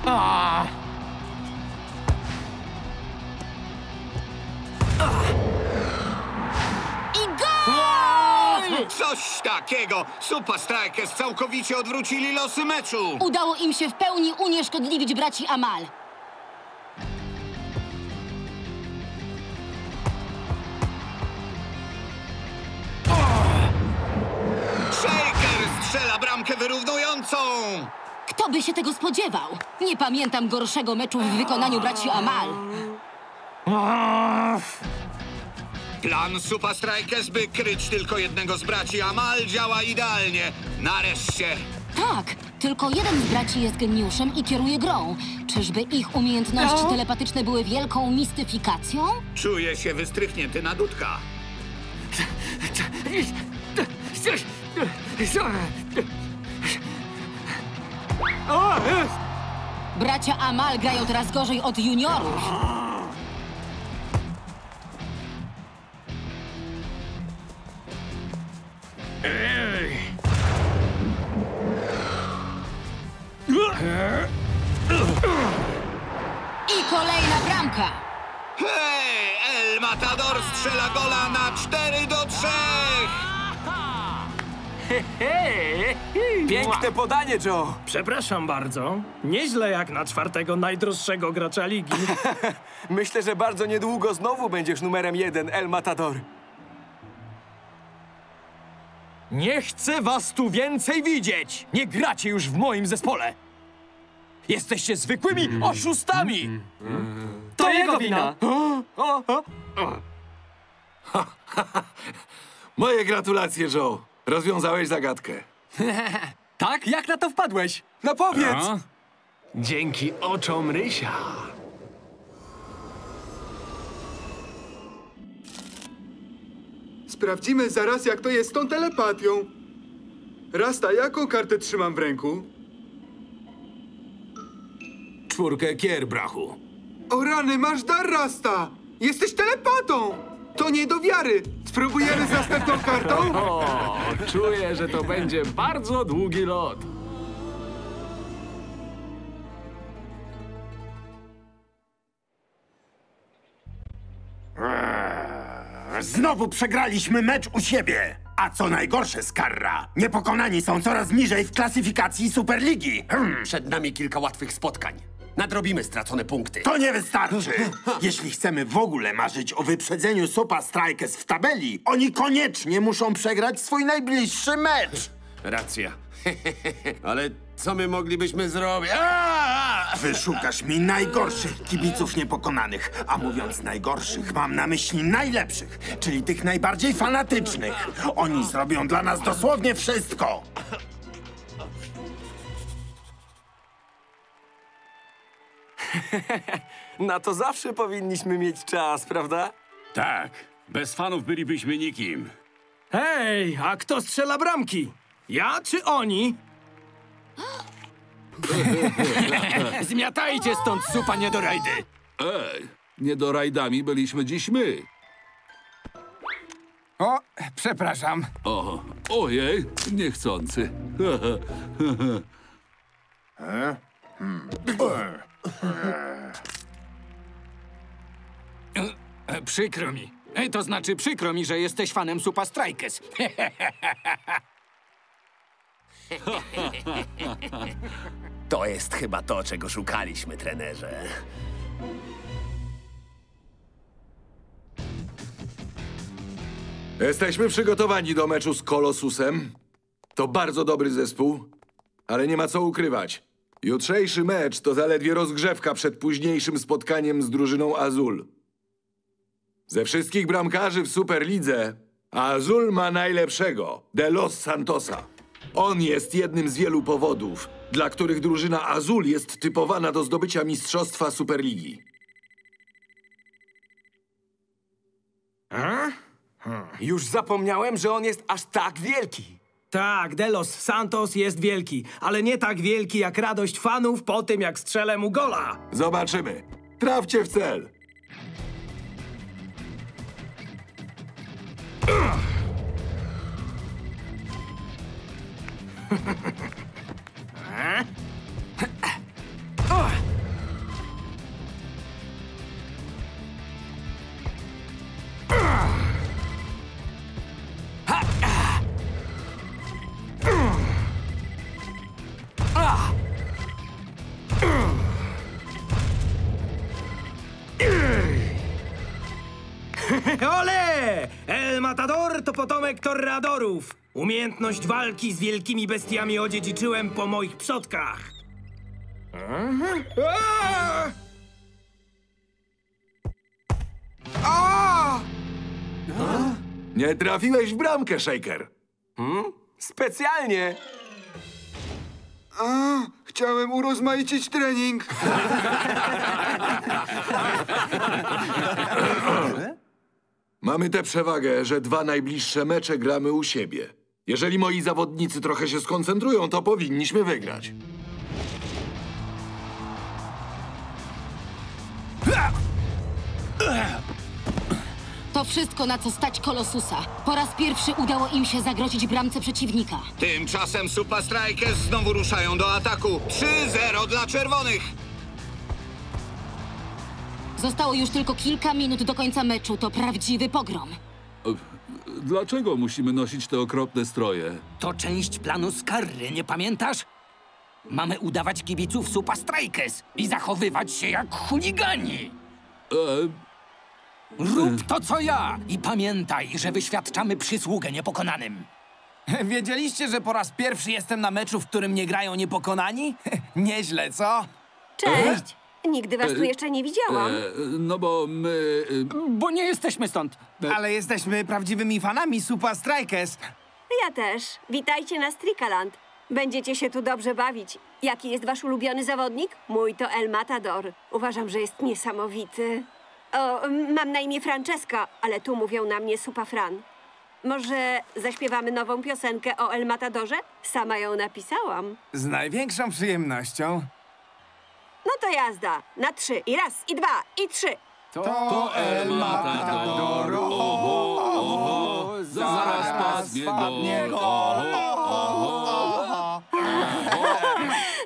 A! Coś takiego! Supa Strikas całkowicie odwrócili losy meczu! Udało im się w pełni unieszkodliwić braci Amal. Shaker strzela bramkę wyrównującą! Kto by się tego spodziewał? Nie pamiętam gorszego meczu w wykonaniu braci Amal. Plan Supa Strikas, by kryć tylko jednego z braci Amal, działa idealnie. Nareszcie! Tak, tylko jeden z braci jest geniuszem i kieruje grą. Czyżby ich umiejętności no. telepatyczne były wielką mistyfikacją? Czuję się wystrychnięty na dudka. Bracia Amal grają teraz gorzej od juniorów. I kolejna bramka. Hej, El Matador strzela gola na cztery do trzech. Piękne podanie, Joe. Przepraszam bardzo. Nieźle jak na czwartego najdroższego gracza ligi. Myślę, że bardzo niedługo znowu będziesz numerem jeden, El Matador. Nie chcę was tu więcej widzieć! Nie gracie już w moim zespole! Jesteście zwykłymi oszustami! To, to jego wina! wina. O, o, o. Ha, ha, ha. Moje gratulacje, Joe! Rozwiązałeś zagadkę. Tak? Jak na to wpadłeś? No powiedz! O. Dzięki oczom Rysia. Sprawdzimy zaraz, jak to jest z tą telepatią. Rasta, jaką kartę trzymam w ręku? Czwórkę kier, brachu. O rany, masz dar, Rasta! Jesteś telepatą! To nie do wiary! Spróbujemy z następną kartą? O, czuję, że to będzie bardzo długi lot. Znowu przegraliśmy mecz u siebie! A co najgorsze, Skarra, Niepokonani są coraz niżej w klasyfikacji Superligi. Hmm. Przed nami kilka łatwych spotkań. Nadrobimy stracone punkty. To nie wystarczy! Jeśli chcemy w ogóle marzyć o wyprzedzeniu Supa Strikas w tabeli, oni koniecznie muszą przegrać swój najbliższy mecz. Racja. Ale co my moglibyśmy zrobić? Aaaa! Wyszukasz mi najgorszych kibiców Niepokonanych. A mówiąc najgorszych, mam na myśli najlepszych, czyli tych najbardziej fanatycznych. Oni zrobią dla nas dosłownie wszystko. Na to zawsze powinniśmy mieć czas, prawda? Tak. Bez fanów bylibyśmy nikim. Hej, a kto strzela bramki? Ja czy oni? Zmiatajcie stąd, supa niedorajdy! Ej, niedorajdami byliśmy dziś my. O, przepraszam. O, ojej, niechcący. Przykro mi. To znaczy przykro mi, że jesteś fanem Supa Strikas. To jest chyba to, czego szukaliśmy, trenerze. Jesteśmy przygotowani do meczu z Kolossusem. To bardzo dobry zespół, ale nie ma co ukrywać. Jutrzejszy mecz to zaledwie rozgrzewka przed późniejszym spotkaniem z drużyną Azul. Ze wszystkich bramkarzy w Superlidze Azul ma najlepszego, De Los Santosa. On jest jednym z wielu powodów, dla których drużyna Azul jest typowana do zdobycia mistrzostwa Superligi. A? Hmm. Już zapomniałem, że on jest aż tak wielki. Tak, De Los Santos jest wielki, ale nie tak wielki jak radość fanów po tym, jak strzelę mu gola. Zobaczymy. Trafcie w cel. Ole! El Matador to potomek torradorów. Umiejętność walki z wielkimi bestiami odziedziczyłem po moich przodkach. Nie trafiłeś w bramkę, Shaker. Hmm? Specjalnie. A, chciałem urozmaicić trening. Mamy tę przewagę, że dwa najbliższe mecze gramy u siebie. Jeżeli moi zawodnicy trochę się skoncentrują, to powinniśmy wygrać. To wszystko, na co stać Kolossusa. Po raz pierwszy udało im się zagrozić bramce przeciwnika. Tymczasem Supa Strikas znowu ruszają do ataku. trzy zero dla czerwonych. Zostało już tylko kilka minut do końca meczu. To prawdziwy pogrom. Dlaczego musimy nosić te okropne stroje? To część planu Skarry, nie pamiętasz? Mamy udawać kibiców Supa Strikas i zachowywać się jak chuligani. E... Rób to, co ja! I pamiętaj, że wyświadczamy przysługę Niepokonanym. Wiedzieliście, że po raz pierwszy jestem na meczu, w którym nie grają Niepokonani? Nieźle, co? Cześć! Nigdy was tu jeszcze nie widziałam. E, no bo my... E... Bo nie jesteśmy stąd. E... Ale jesteśmy prawdziwymi fanami Supa Strikas. Ja też. Witajcie na Strikaland. Będziecie się tu dobrze bawić. Jaki jest wasz ulubiony zawodnik? Mój to El Matador. Uważam, że jest niesamowity. O, mam na imię Francesca, ale tu mówią na mnie Supa Fran. Może zaśpiewamy nową piosenkę o El Matadorze? Sama ją napisałam. Z największą przyjemnością. No to jazda. Na trzy. I raz, i dwa, i trzy. To, to El Matador, oho, oho, oho, zaraz padnie go, oho, oho, oho.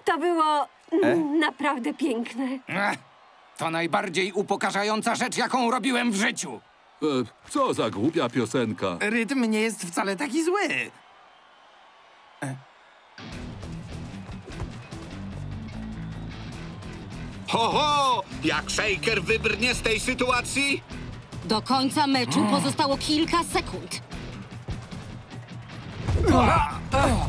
To było e? naprawdę piękne. To najbardziej upokarzająca rzecz, jaką robiłem w życiu. E, co za głupia piosenka. Rytm nie jest wcale taki zły. E. Ho, ho! Jak Shaker wybrnie z tej sytuacji? Do końca meczu mm. pozostało kilka sekund. Uha! Uha!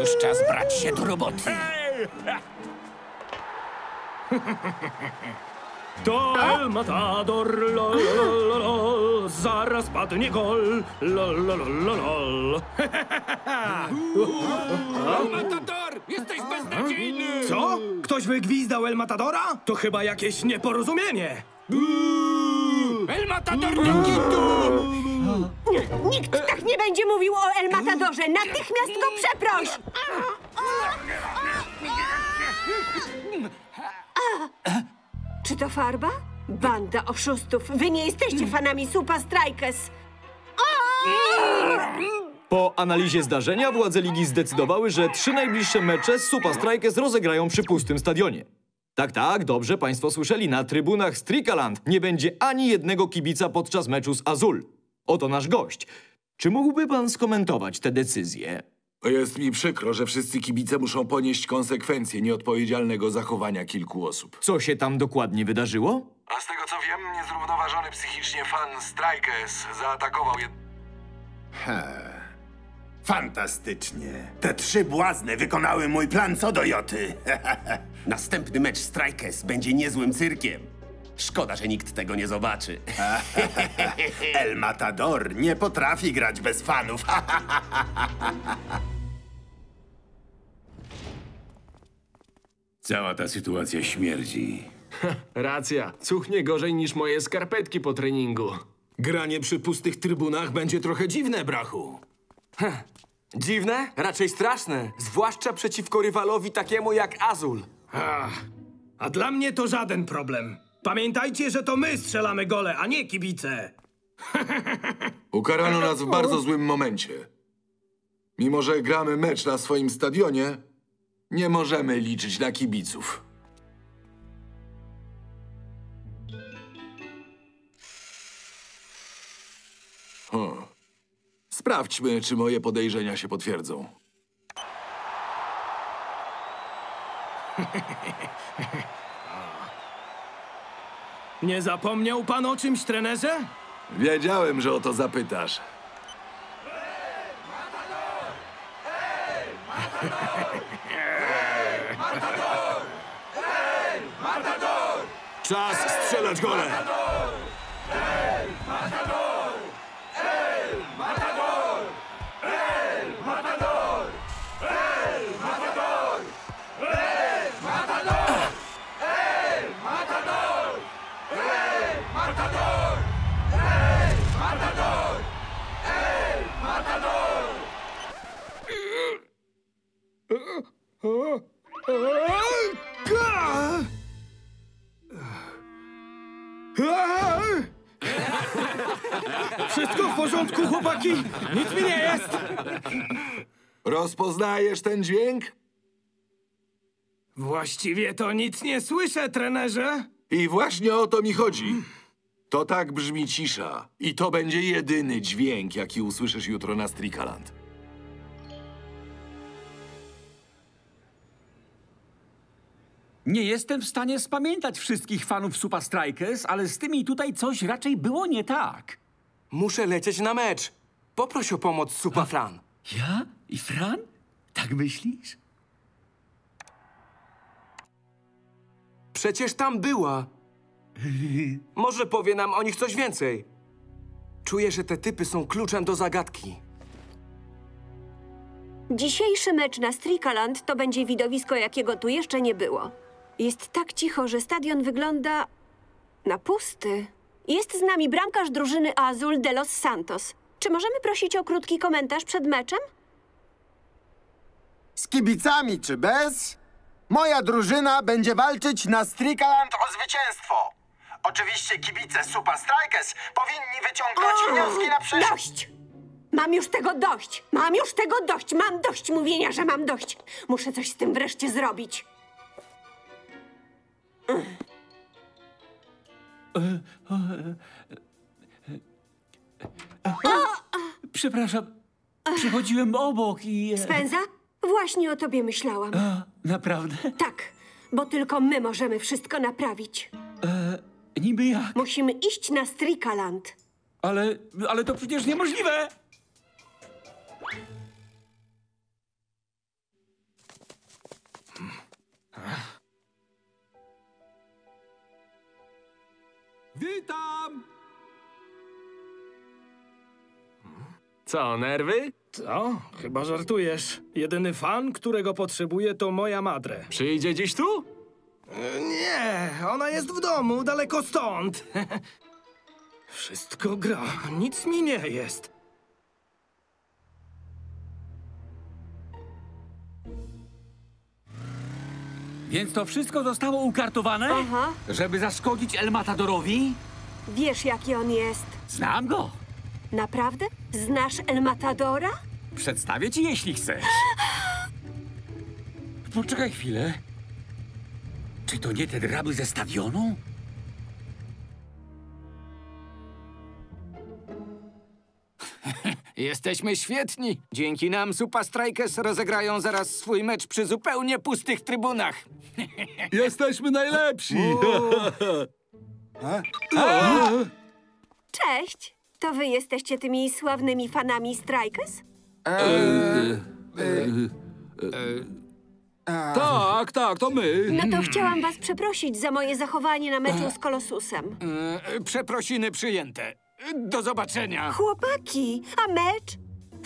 Już czas brać się do roboty. To El Matador, lol, lol, lol, zaraz padnie gol, lol, lol, lol. El Matador, jesteś beznadziejny! Co? Ktoś wygwizdał El Matadora? To chyba jakieś nieporozumienie. El Matador do kitu! Nikt tak nie będzie mówił o El Matadorze. Natychmiast go przeproś! Czy to farba? Banda oszustów! Wy nie jesteście fanami Supa Strikas! Po analizie zdarzenia władze ligi zdecydowały, że trzy najbliższe mecze z Supa Strikas rozegrają przy pustym stadionie. Tak, tak, dobrze, państwo słyszeli, na trybunach Strikaland nie będzie ani jednego kibica podczas meczu z Azul. Oto nasz gość. Czy mógłby pan skomentować tę decyzję? Jest mi przykro, że wszyscy kibice muszą ponieść konsekwencje nieodpowiedzialnego zachowania kilku osób. Co się tam dokładnie wydarzyło? A z tego co wiem, niezrównoważony psychicznie fan Strikas zaatakował jed... Ha... Fantastycznie. Te trzy błazny wykonały mój plan co do joty. Następny mecz Strikas będzie niezłym cyrkiem. Szkoda, że nikt tego nie zobaczy. El Matador nie potrafi grać bez fanów. Cała ta sytuacja śmierdzi. Ha, racja. Cuchnie gorzej niż moje skarpetki po treningu. Granie przy pustych trybunach będzie trochę dziwne, brachu. Ha. Dziwne? Raczej straszne. Zwłaszcza przeciwko rywalowi takiemu jak Azul. Ach, a dla mnie to żaden problem. Pamiętajcie, że to my strzelamy gole, a nie kibice. Ukarano nas w bardzo złym momencie. Mimo że gramy mecz na swoim stadionie, nie możemy liczyć na kibiców. Huh. Sprawdźmy, czy moje podejrzenia się potwierdzą. Nie zapomniał pan o czymś, trenerze? Wiedziałem, że o to zapytasz. El Matador! El Matador! El Matador! El Matador! Czas strzelać gole! El Matador! El Matador! El Matador! El Matador! El Matador! El Matador! El Matador! Matador! El Matador! Wszystko w porządku, chłopaki? Nic mi nie jest! Rozpoznajesz ten dźwięk? Właściwie to nic nie słyszę, trenerze. I właśnie o to mi chodzi. To tak brzmi cisza. I to będzie jedyny dźwięk, jaki usłyszysz jutro na Strikaland. Nie jestem w stanie spamiętać wszystkich fanów Supa Strikas, ale z tymi tutaj coś raczej było nie tak. Muszę lecieć na mecz. Poproś o pomoc Supa Fran. Ja? I Fran? Tak myślisz? Przecież tam była. Może powie nam o nich coś więcej. Czuję, że te typy są kluczem do zagadki. Dzisiejszy mecz na Strikaland to będzie widowisko, jakiego tu jeszcze nie było. Jest tak cicho, że stadion wygląda na pusty. Jest z nami bramkarz drużyny Azul, De Los Santos. Czy możemy prosić o krótki komentarz przed meczem? Z kibicami czy bez? Moja drużyna będzie walczyć na Strikaland o zwycięstwo. Oczywiście kibice Supa Strikas powinni wyciągnąć o, wnioski na przyszłość. Dość! Mam już tego dość! Mam już tego dość! Mam dość mówienia, że mam dość! Muszę coś z tym wreszcie zrobić. Przepraszam, przychodziłem obok i... Spędza? Właśnie o tobie myślałam. Naprawdę? Tak, bo tylko my możemy wszystko naprawić. Niby jak? Musimy iść na Strikaland. Ale, ale to przecież niemożliwe! Witam! Co, nerwy? Co? Chyba żartujesz. Jedyny fan, którego potrzebuję, to moja madre. Przyjdzie dziś tu? Nie, ona jest w domu, daleko stąd. Wszystko gra, nic mi nie jest. Więc to wszystko zostało ukartowane? Aha. Żeby zaszkodzić El Matadorowi? Wiesz, jaki on jest. Znam go. Naprawdę? Znasz El Matadora? Przedstawię ci, jeśli chcesz. Poczekaj chwilę. Czy to nie te draby ze stadionu? Jesteśmy świetni. Dzięki nam Supa Strikas rozegrają zaraz swój mecz przy zupełnie pustych trybunach. Jesteśmy najlepsi! Cześć! To wy jesteście tymi sławnymi fanami Strikas? Tak, tak, to my. No to chciałam was przeprosić za moje zachowanie na meczu z Kolossusem. Przeprosiny przyjęte. Do zobaczenia. Chłopaki, a mecz?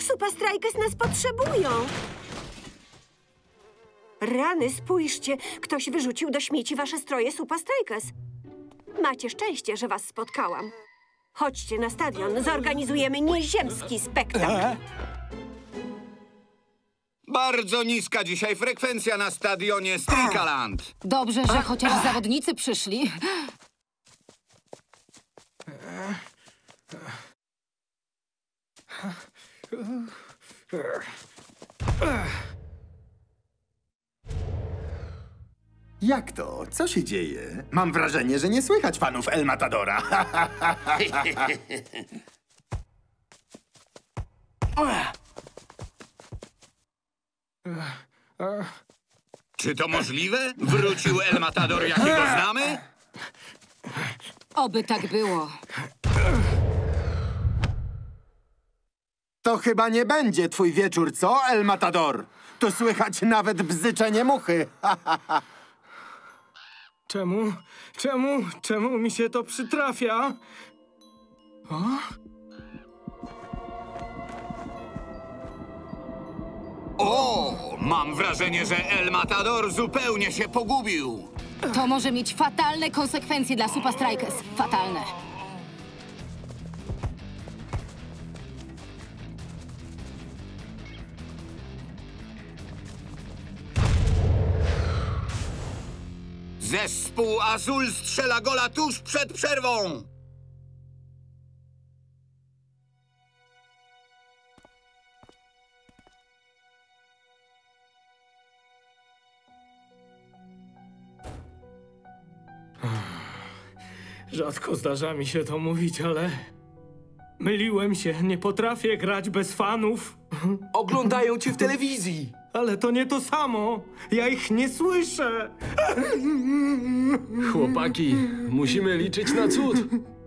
Supa Strikas nas potrzebują. Rany, spójrzcie! Ktoś wyrzucił do śmieci wasze stroje Supa Strikas. Macie szczęście, że was spotkałam. Chodźcie na stadion, zorganizujemy nieziemski spektakl. Bardzo niska dzisiaj frekwencja na stadionie Strikaland. Dobrze, że chociaż zawodnicy przyszli. Jak to? Co się dzieje? Mam wrażenie, że nie słychać fanów El Matadora. Czy to możliwe? Wrócił El Matador, jakiego znamy? Oby tak było. To chyba nie będzie twój wieczór, co, El Matador? Tu słychać nawet bzyczenie muchy. Czemu, czemu, czemu mi się to przytrafia? O? O, mam wrażenie, że El Matador zupełnie się pogubił. To może mieć fatalne konsekwencje dla Supa Strikas. Fatalne. Zespół Azul strzela gola tuż przed przerwą! Rzadko zdarza mi się to mówić, ale... myliłem się, nie potrafię grać bez fanów. Oglądają cię w telewizji. Ale to nie to samo. Ja ich nie słyszę. Chłopaki, musimy liczyć na cud.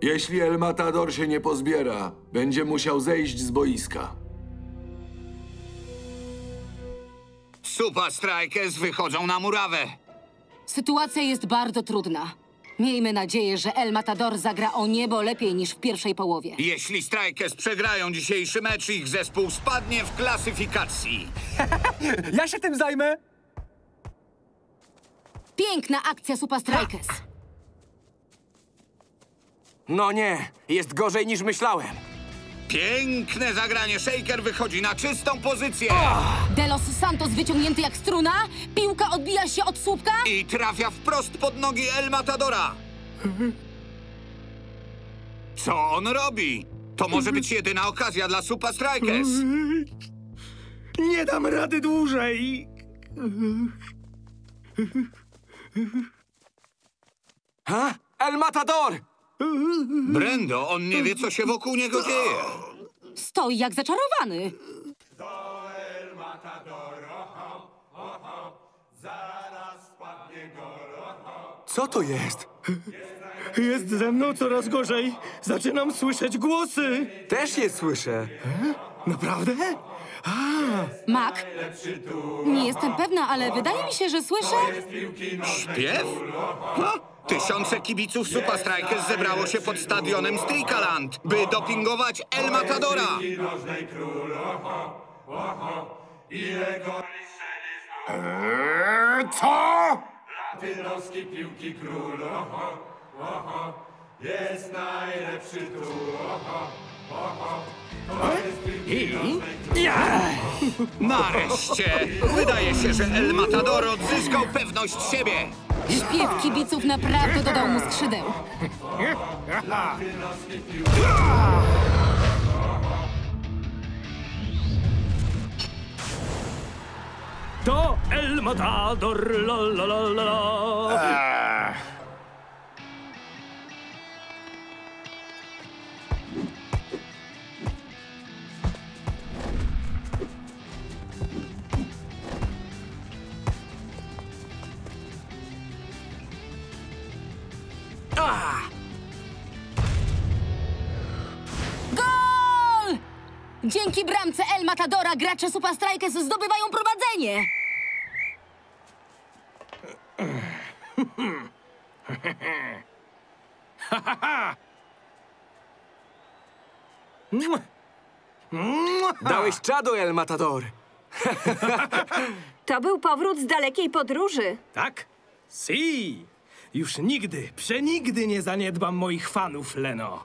Jeśli El Matador się nie pozbiera, będzie musiał zejść z boiska. Supa Strikas wychodzą na murawę. Sytuacja jest bardzo trudna. Miejmy nadzieję, że El Matador zagra o niebo lepiej niż w pierwszej połowie. Jeśli Strikas przegrają dzisiejszy mecz, ich zespół spadnie w klasyfikacji. Ja się tym zajmę! Piękna akcja Supa Strikas. No nie, jest gorzej niż myślałem. Piękne zagranie. Shaker wychodzi na czystą pozycję. Oh! De Los Santos wyciągnięty jak struna, piłka odbija się od słupka i trafia wprost pod nogi El Matadora. Co on robi? To może być jedyna okazja dla Supa Strikas. Nie dam rady dłużej. Ha? El Matador! Brendo, on nie wie, co się wokół niego dzieje. Stoi jak zaczarowany. Co to jest? Jest ze mną coraz gorzej. Zaczynam słyszeć głosy. Też je słyszę. E? Naprawdę? A. Mac? Nie jestem pewna, ale wydaje mi się, że słyszę... śpiew? Ha? Tysiące kibiców Supa Strikas zebrało się pod stadionem Strikaland, by dopingować El Matadora. Eee, co? Latynoski piłki król, jest najlepszy tu. I? Ja! Nareszcie! Wydaje się, że El Matador odzyskał pewność siebie. Śpiew kibiców naprawdę dodał mu skrzydeł. To El Matador, la la la la. Gol! Dzięki bramce El Matadora gracze Supa Strikas zdobywają prowadzenie. Dałeś czadu, El Matador. To był powrót z dalekiej podróży. Tak? Si! Już nigdy, przenigdy nie zaniedbam moich fanów, Leno.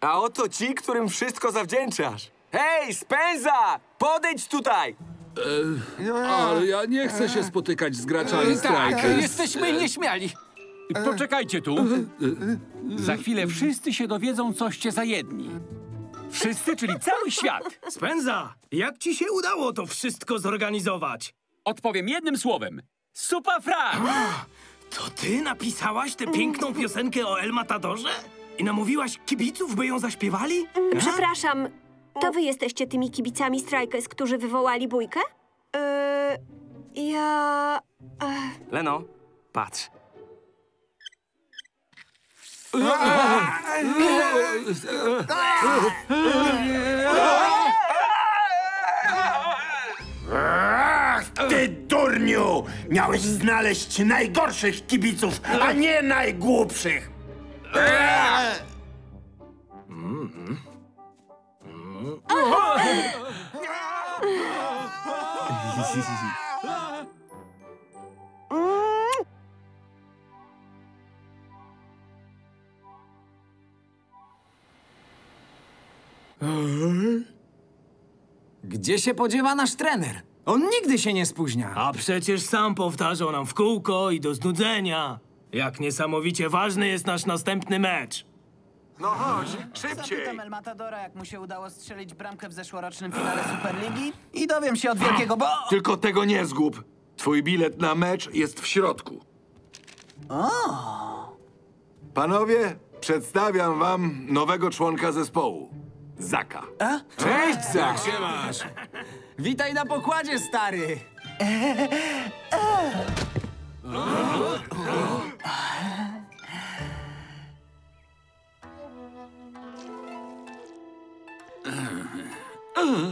A oto ci, którym wszystko zawdzięczasz. Hej, Spenza! Podejdź tutaj! E, ale ja nie chcę się spotykać z graczami e, Strikers. Tak, jesteśmy nieśmiali. Poczekajcie tu. Za chwilę wszyscy się dowiedzą, coście za jedni. Wszyscy, czyli cały świat. Spenza, jak ci się udało to wszystko zorganizować? Odpowiem jednym słowem. Supa Strikas! To ty napisałaś tę piękną piosenkę o El Matadorze? I namówiłaś kibiców, by ją zaśpiewali? A? Przepraszam, to wy jesteście tymi kibicami Strikers, którzy wywołali bójkę? Yy, ja... Ech. Leno, patrz. Ach, ty durniu! Miałeś znaleźć najgorszych kibiców, a nie najgłupszych! Gdzie się podziewa nasz trener? On nigdy się nie spóźnia. A przecież sam powtarzał nam w kółko i do znudzenia, jak niesamowicie ważny jest nasz następny mecz. No chodź, szybciej! Zapytam El Matadora, jak mu się udało strzelić bramkę w zeszłorocznym finale Superligi i dowiem się od wielkiego bo... Tylko tego nie zgub. Twój bilet na mecz jest w środku. O. Panowie, przedstawiam wam nowego członka zespołu. Zaka. A? Cześć, Zak! Jak się masz? Witaj na pokładzie, stary!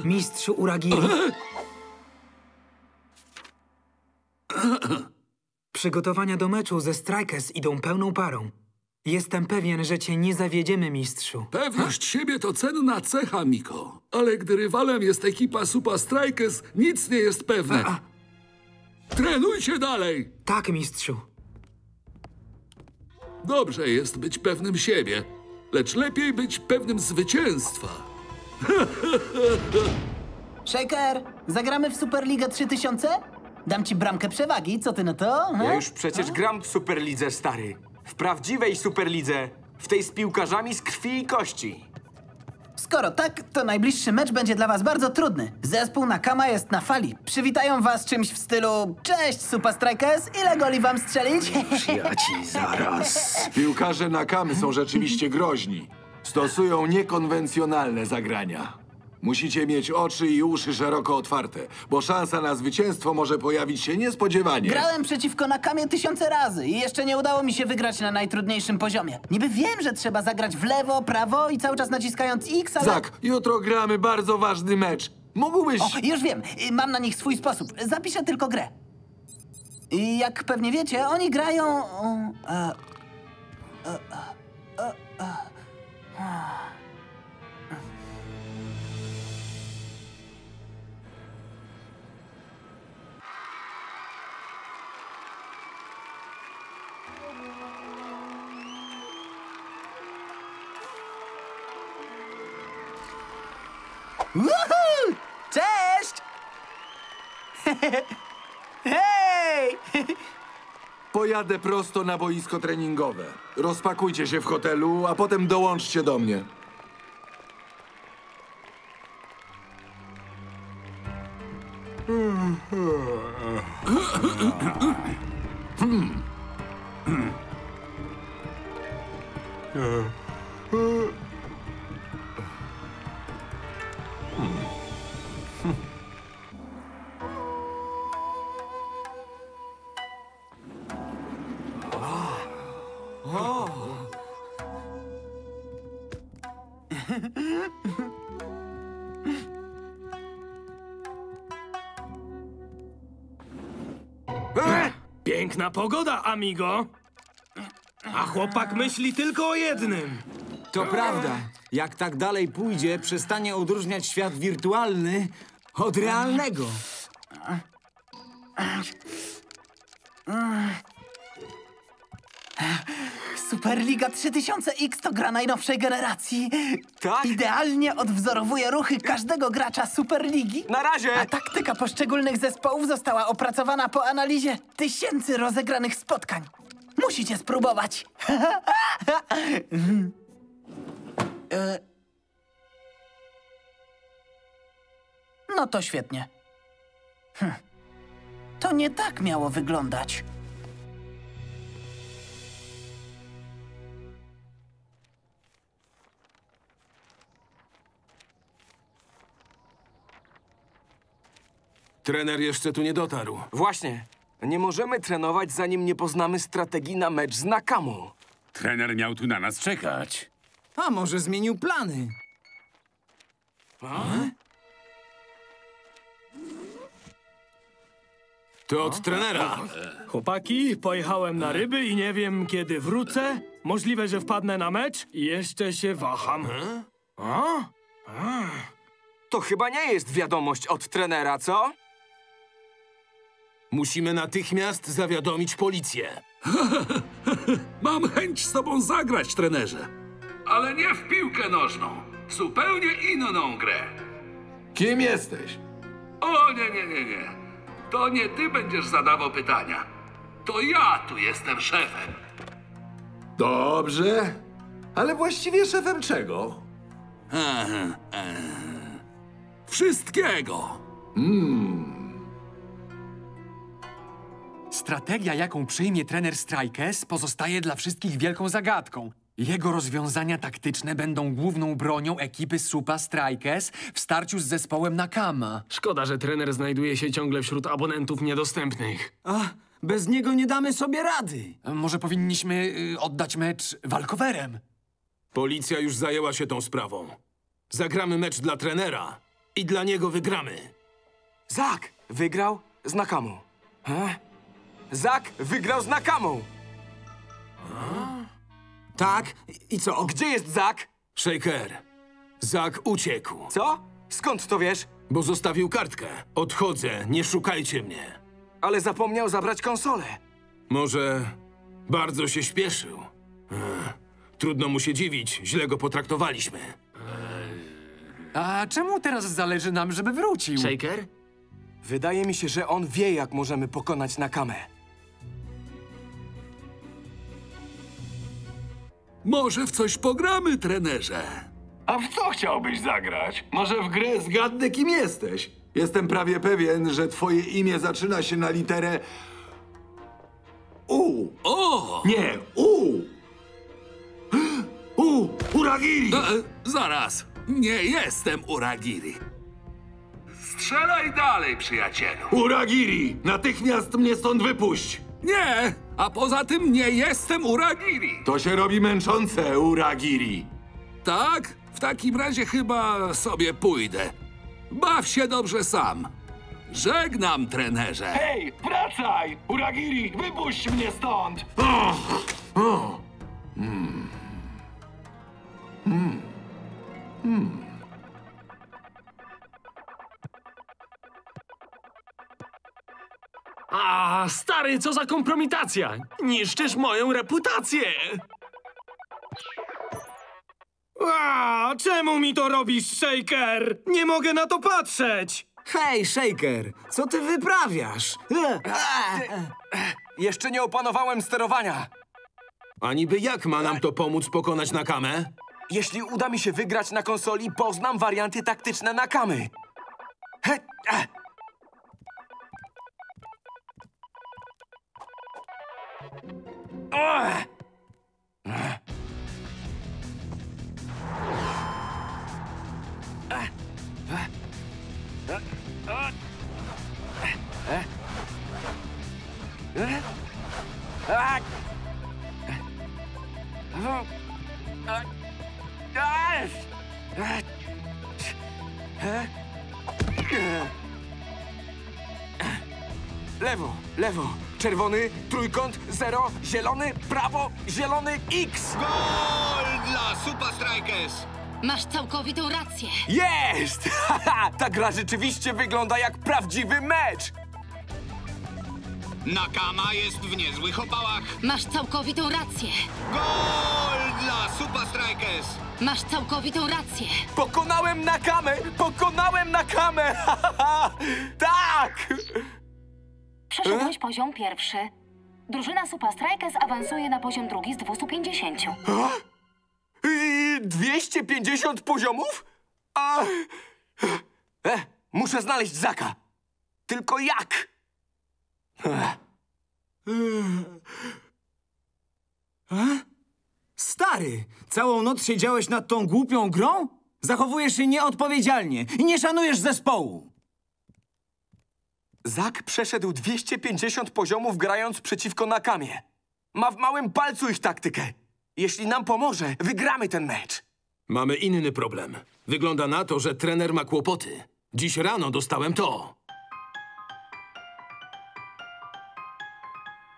Mistrzu Uragiri. Przygotowania do meczu ze Strikers idą pełną parą. Jestem pewien, że cię nie zawiedziemy, mistrzu. Pewność siebie to cenna cecha, Miko. Ale gdy rywalem jest ekipa Supa Strikas, nic nie jest pewne. A... Trenujcie dalej! Tak, mistrzu. Dobrze jest być pewnym siebie, lecz lepiej być pewnym zwycięstwa. Shaker, zagramy w Superligę trzy tysiące? Dam ci bramkę przewagi, co ty na to? Ha? Ja już przecież gram w Superlidze, stary. W prawdziwej Superlidze, w tej z piłkarzami z krwi i kości. Skoro tak, to najbliższy mecz będzie dla was bardzo trudny. Zespół Nakama jest na fali. Przywitają was czymś w stylu: cześć, Supa Strikas, ile goli wam strzelić? Już ja ci zaraz. Piłkarze Nakamy są rzeczywiście groźni. Stosują niekonwencjonalne zagrania. Musicie mieć oczy i uszy szeroko otwarte, bo szansa na zwycięstwo może pojawić się niespodziewanie. Grałem przeciwko Nakamie tysiące razy i jeszcze nie udało mi się wygrać na najtrudniejszym poziomie. Niby wiem, że trzeba zagrać w lewo, prawo i cały czas naciskając X, ale... Zak, jutro gramy bardzo ważny mecz. Mógłbyś... O, już wiem. Mam na nich swój sposób. Zapiszę tylko grę. I jak pewnie wiecie, oni grają... A... A... A... A... Woohoo! Cześć! Hej! Pojadę prosto na boisko treningowe. Rozpakujcie się w hotelu, a potem dołączcie do mnie. Piękna pogoda, amigo. A chłopak myśli tylko o jednym. To prawda. Jak tak dalej pójdzie, przestanie odróżniać świat wirtualny od realnego. Superliga trzy tysiące X to gra najnowszej generacji. Tak? Idealnie odwzorowuje ruchy każdego gracza Superligi. Na razie! A taktyka poszczególnych zespołów została opracowana po analizie tysięcy rozegranych spotkań. Musicie spróbować. No to świetnie. Hm. To nie tak miało wyglądać. Trener jeszcze tu nie dotarł. Właśnie. Nie możemy trenować, zanim nie poznamy strategii na mecz z Nakamą. Trener miał tu na nas czekać. A może zmienił plany? A? To od trenera. Chłopaki, pojechałem na ryby i nie wiem, kiedy wrócę. Możliwe, że wpadnę na mecz i jeszcze się waham. A? A? To chyba nie jest wiadomość od trenera, co? Musimy natychmiast zawiadomić policję. Mam chęć z tobą zagrać, trenerze. Ale nie w piłkę nożną. Zupełnie inną grę. Kim jesteś? O, nie, nie, nie, nie. To nie ty będziesz zadawał pytania. To ja tu jestem szefem. Dobrze. Ale właściwie szefem czego? Aha, aha. Wszystkiego. Hmm. Strategia, jaką przyjmie trener Strikas, pozostaje dla wszystkich wielką zagadką. Jego rozwiązania taktyczne będą główną bronią ekipy Supa Strikas w starciu z zespołem Nakama. Szkoda, że trener znajduje się ciągle wśród abonentów niedostępnych. Ach, bez niego nie damy sobie rady. Może powinniśmy y, oddać mecz walkowerem? Policja już zajęła się tą sprawą. Zagramy mecz dla trenera i dla niego wygramy. Zak wygrał z Nakamą. He? Zak wygrał z Nakamą. A? Tak? I co? Gdzie jest Zak? Shaker. Zak uciekł. Co? Skąd to wiesz? Bo zostawił kartkę. Odchodzę, nie szukajcie mnie. Ale zapomniał zabrać konsolę. Może bardzo się śpieszył. Ech. Trudno mu się dziwić, źle go potraktowaliśmy. A czemu teraz zależy nam, żeby wrócił? Shaker? Wydaje mi się, że on wie, jak możemy pokonać Nakamę. Może w coś pogramy, trenerze? A w co chciałbyś zagrać? Może w grę zgadnę, kim jesteś? Jestem prawie pewien, że twoje imię zaczyna się na literę... U! O! Nie, U! U! Uragiri! E, zaraz! Nie jestem Uragiri. Strzelaj dalej, przyjacielu! Uragiri! Natychmiast mnie stąd wypuść! Nie! A poza tym nie jestem Uragiri! To się robi męczące, Uragiri! Tak? W takim razie chyba sobie pójdę. Baw się dobrze sam. Żegnam, trenerze! Hej, wracaj! Uragiri, wypuść mnie stąd! O! O! Mm. Mm. Mm. A, stary, co za kompromitacja! Niszczysz moją reputację! A, czemu mi to robisz, Shaker? Nie mogę na to patrzeć! Hej, Shaker, co ty wyprawiasz? A, ty... Jeszcze nie opanowałem sterowania. A niby jak ma nam to pomóc pokonać Nakamę? Jeśli uda mi się wygrać na konsoli, poznam warianty taktyczne Nakamy. He, a. Lewo, lewo, czerwony, trójkąt, zero, zielony, prawo, zielony, X! Gol dla Supa Strikas! Masz całkowitą rację. Jest! Ta gra rzeczywiście wygląda jak prawdziwy mecz! Nakama jest w niezłych opałach. Masz całkowitą rację. Gol dla Supa Strikas. Masz całkowitą rację. Pokonałem Nakamę! Pokonałem Nakamę! Tak! Przeszedłeś poziom pierwszy. Drużyna Supa Strikas awansuje na poziom drugi z dwustu pięćdziesięciu. dwieście pięćdziesiąt poziomów? A... E, muszę znaleźć Zaka. Tylko jak? Stary, całą noc siedziałeś nad tą głupią grą? Zachowujesz się nieodpowiedzialnie i nie szanujesz zespołu. Zak przeszedł dwieście pięćdziesiąt poziomów grając przeciwko Nakamie. Ma w małym palcu ich taktykę. Jeśli nam pomoże, wygramy ten mecz. Mamy inny problem. Wygląda na to, że trener ma kłopoty. Dziś rano dostałem to.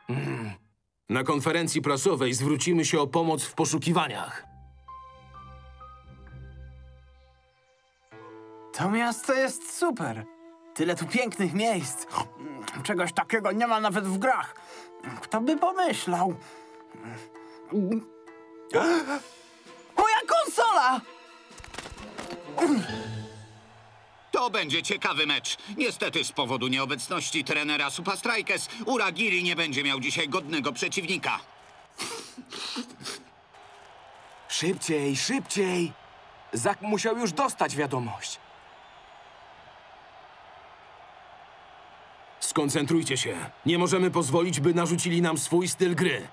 Mm. Na konferencji prasowej zwrócimy się o pomoc w poszukiwaniach. To miasto jest super. Tyle tu pięknych miejsc. Czegoś takiego nie ma nawet w grach. Kto by pomyślał? Moja konsola! To będzie ciekawy mecz. Niestety z powodu nieobecności trenera Supa Strikas Uragiri nie będzie miał dzisiaj godnego przeciwnika. Szybciej, szybciej! Zak musiał już dostać wiadomość. Skoncentrujcie się. Nie możemy pozwolić, by narzucili nam swój styl gry.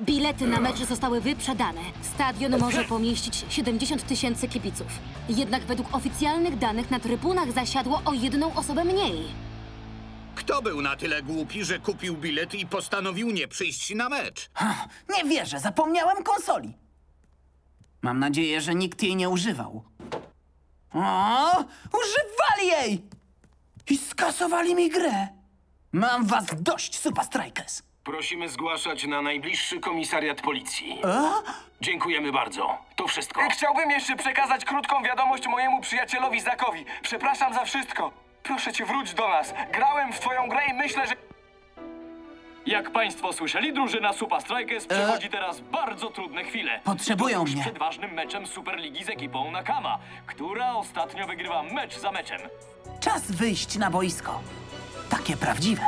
Bilety na mecz zostały wyprzedane. Stadion może pomieścić siedemdziesiąt tysięcy kibiców. Jednak według oficjalnych danych na trybunach zasiadło o jedną osobę mniej. Kto był na tyle głupi, że kupił bilet i postanowił nie przyjść na mecz? Ha, nie wierzę, zapomniałem konsoli. Mam nadzieję, że nikt jej nie używał. O, używali jej! I skasowali mi grę. Mam was dość, Supa Strikas. Prosimy zgłaszać na najbliższy komisariat policji. A? Dziękujemy bardzo. To wszystko. Chciałbym jeszcze przekazać krótką wiadomość mojemu przyjacielowi Zakowi. Przepraszam za wszystko. Proszę cię, wróć do nas. Grałem w twoją grę i myślę, że... Jak państwo słyszeli, drużyna Supa Strikas przechodzi teraz bardzo trudne chwile. Potrzebują mnie. Przed ważnym meczem Superligi z ekipą Nakama, która ostatnio wygrywa mecz za meczem. Czas wyjść na boisko. Takie prawdziwe.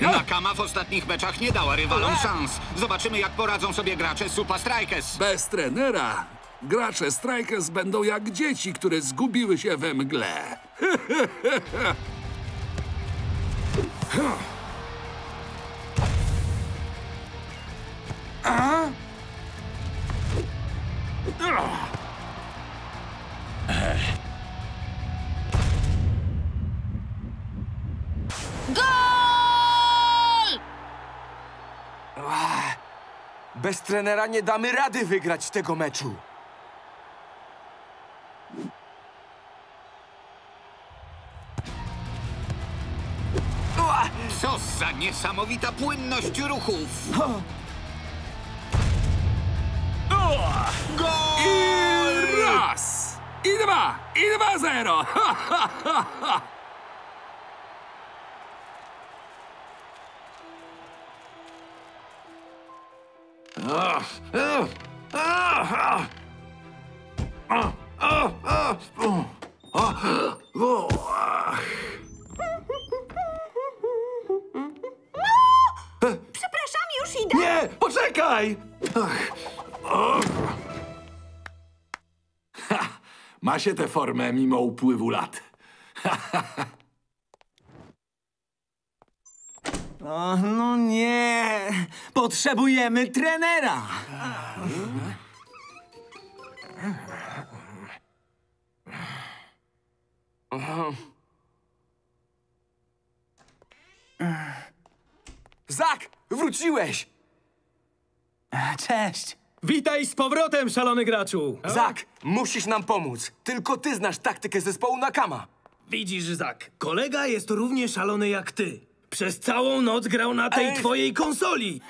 Nakama w ostatnich meczach nie dała rywalom szans. Zobaczymy, jak poradzą sobie gracze Supa Strikas. Bez trenera gracze Strikas będą jak dzieci, które zgubiły się we mgle. Gol! Bez trenera nie damy rady wygrać tego meczu. Co za niesamowita płynność ruchów! Gol! I raz! I dwa! I dwa zero! Przepraszam, już idę. Nie, poczekaj! Ma się tę formę mimo upływu lat. O, no nie! Potrzebujemy trenera! Zak! Wróciłeś! Cześć! Witaj z powrotem, szalony graczu! Zak, musisz nam pomóc. Tylko ty znasz taktykę zespołu Nakama. Widzisz, Zak, kolega jest równie szalony jak ty. Przez całą noc grał na tej Ej. twojej konsoli.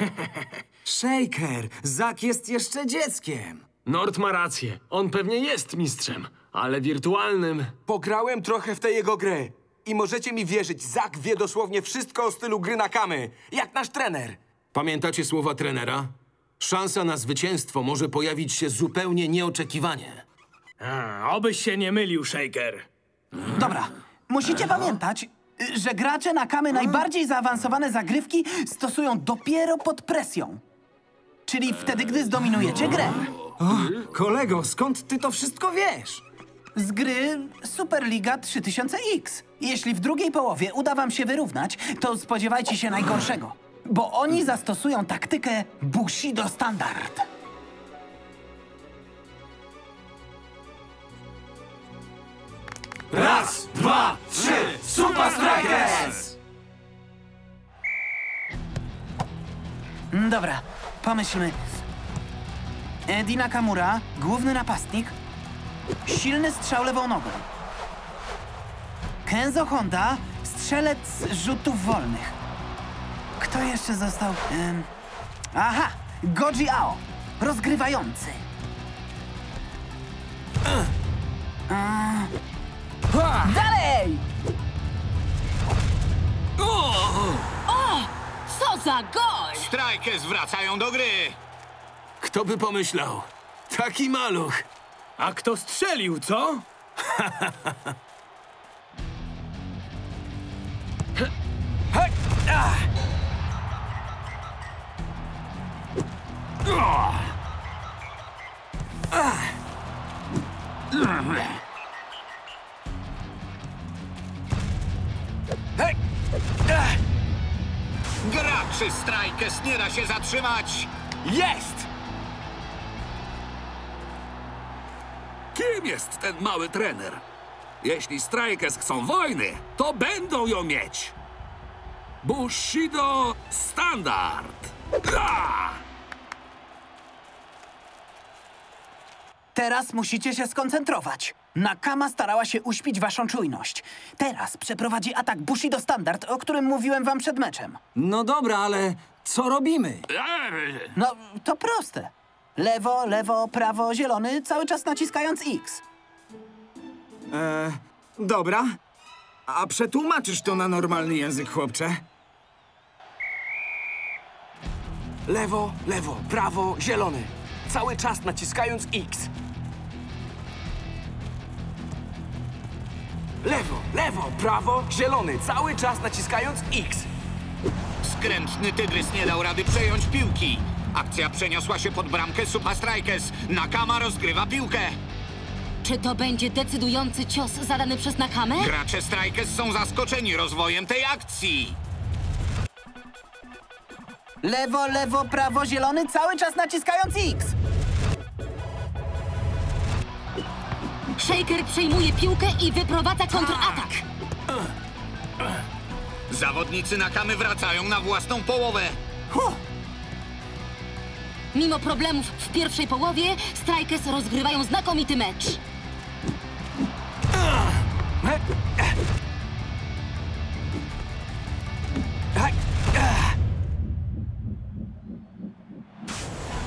Shaker, Zak jest jeszcze dzieckiem. Nord ma rację. On pewnie jest mistrzem, ale wirtualnym. Pograłem trochę w tę jego grę. I możecie mi wierzyć, Zak wie dosłownie wszystko o stylu gry Nakamy, jak nasz trener. Pamiętacie słowa trenera? Szansa na zwycięstwo może pojawić się zupełnie nieoczekiwanie. A, obyś się nie mylił, Shaker. Dobra, musicie pamiętać, że gracze Nakamy najbardziej zaawansowane zagrywki stosują dopiero pod presją. Czyli wtedy, gdy zdominujecie grę. O, kolego, skąd ty to wszystko wiesz? Z gry Superliga trzy tysiące X. Jeśli w drugiej połowie uda wam się wyrównać, to spodziewajcie się najgorszego, bo oni zastosują taktykę Bushido Standard. Raz, dwa, trzy! Supa Strikas! Dobra, pomyślmy. Eddie Nakamura, główny napastnik, silny strzał lewą nogą. Kenzo Honda, strzelec z rzutów wolnych. Kto jeszcze został? Ym... Aha! Goji Ao, rozgrywający. Yy. Dalej! O! o! Co za gol! Strikers wracają do gry! Kto by pomyślał? Taki maluch! A kto strzelił, co? Graczy Strikers nie da się zatrzymać! Jest! Kim jest ten mały trener? Jeśli Strikers chcą wojny, to będą ją mieć! Bushido Standard! Gra! Teraz musicie się skoncentrować. Nakama starała się uśpić waszą czujność. Teraz przeprowadzi atak Bushido Standard, o którym mówiłem wam przed meczem. No dobra, ale co robimy? No, to proste. Lewo, lewo, prawo, zielony, cały czas naciskając X. E, dobra. A przetłumaczysz to na normalny język, chłopcze? Lewo, lewo, prawo, zielony. Cały czas naciskając X. Lewo, lewo, prawo, zielony. Cały czas naciskając X. Skrętny tygrys nie dał rady przejąć piłki. Akcja przeniosła się pod bramkę Supa Strikers. Nakama rozgrywa piłkę. Czy to będzie decydujący cios zadany przez Nakamę? Gracze Strikers są zaskoczeni rozwojem tej akcji. Lewo, lewo, prawo, zielony, cały czas naciskając X. Shaker przejmuje piłkę i wyprowadza kontratak. Zawodnicy Nakamy wracają na własną połowę. Huh. Mimo problemów w pierwszej połowie, Strikers rozgrywają znakomity mecz.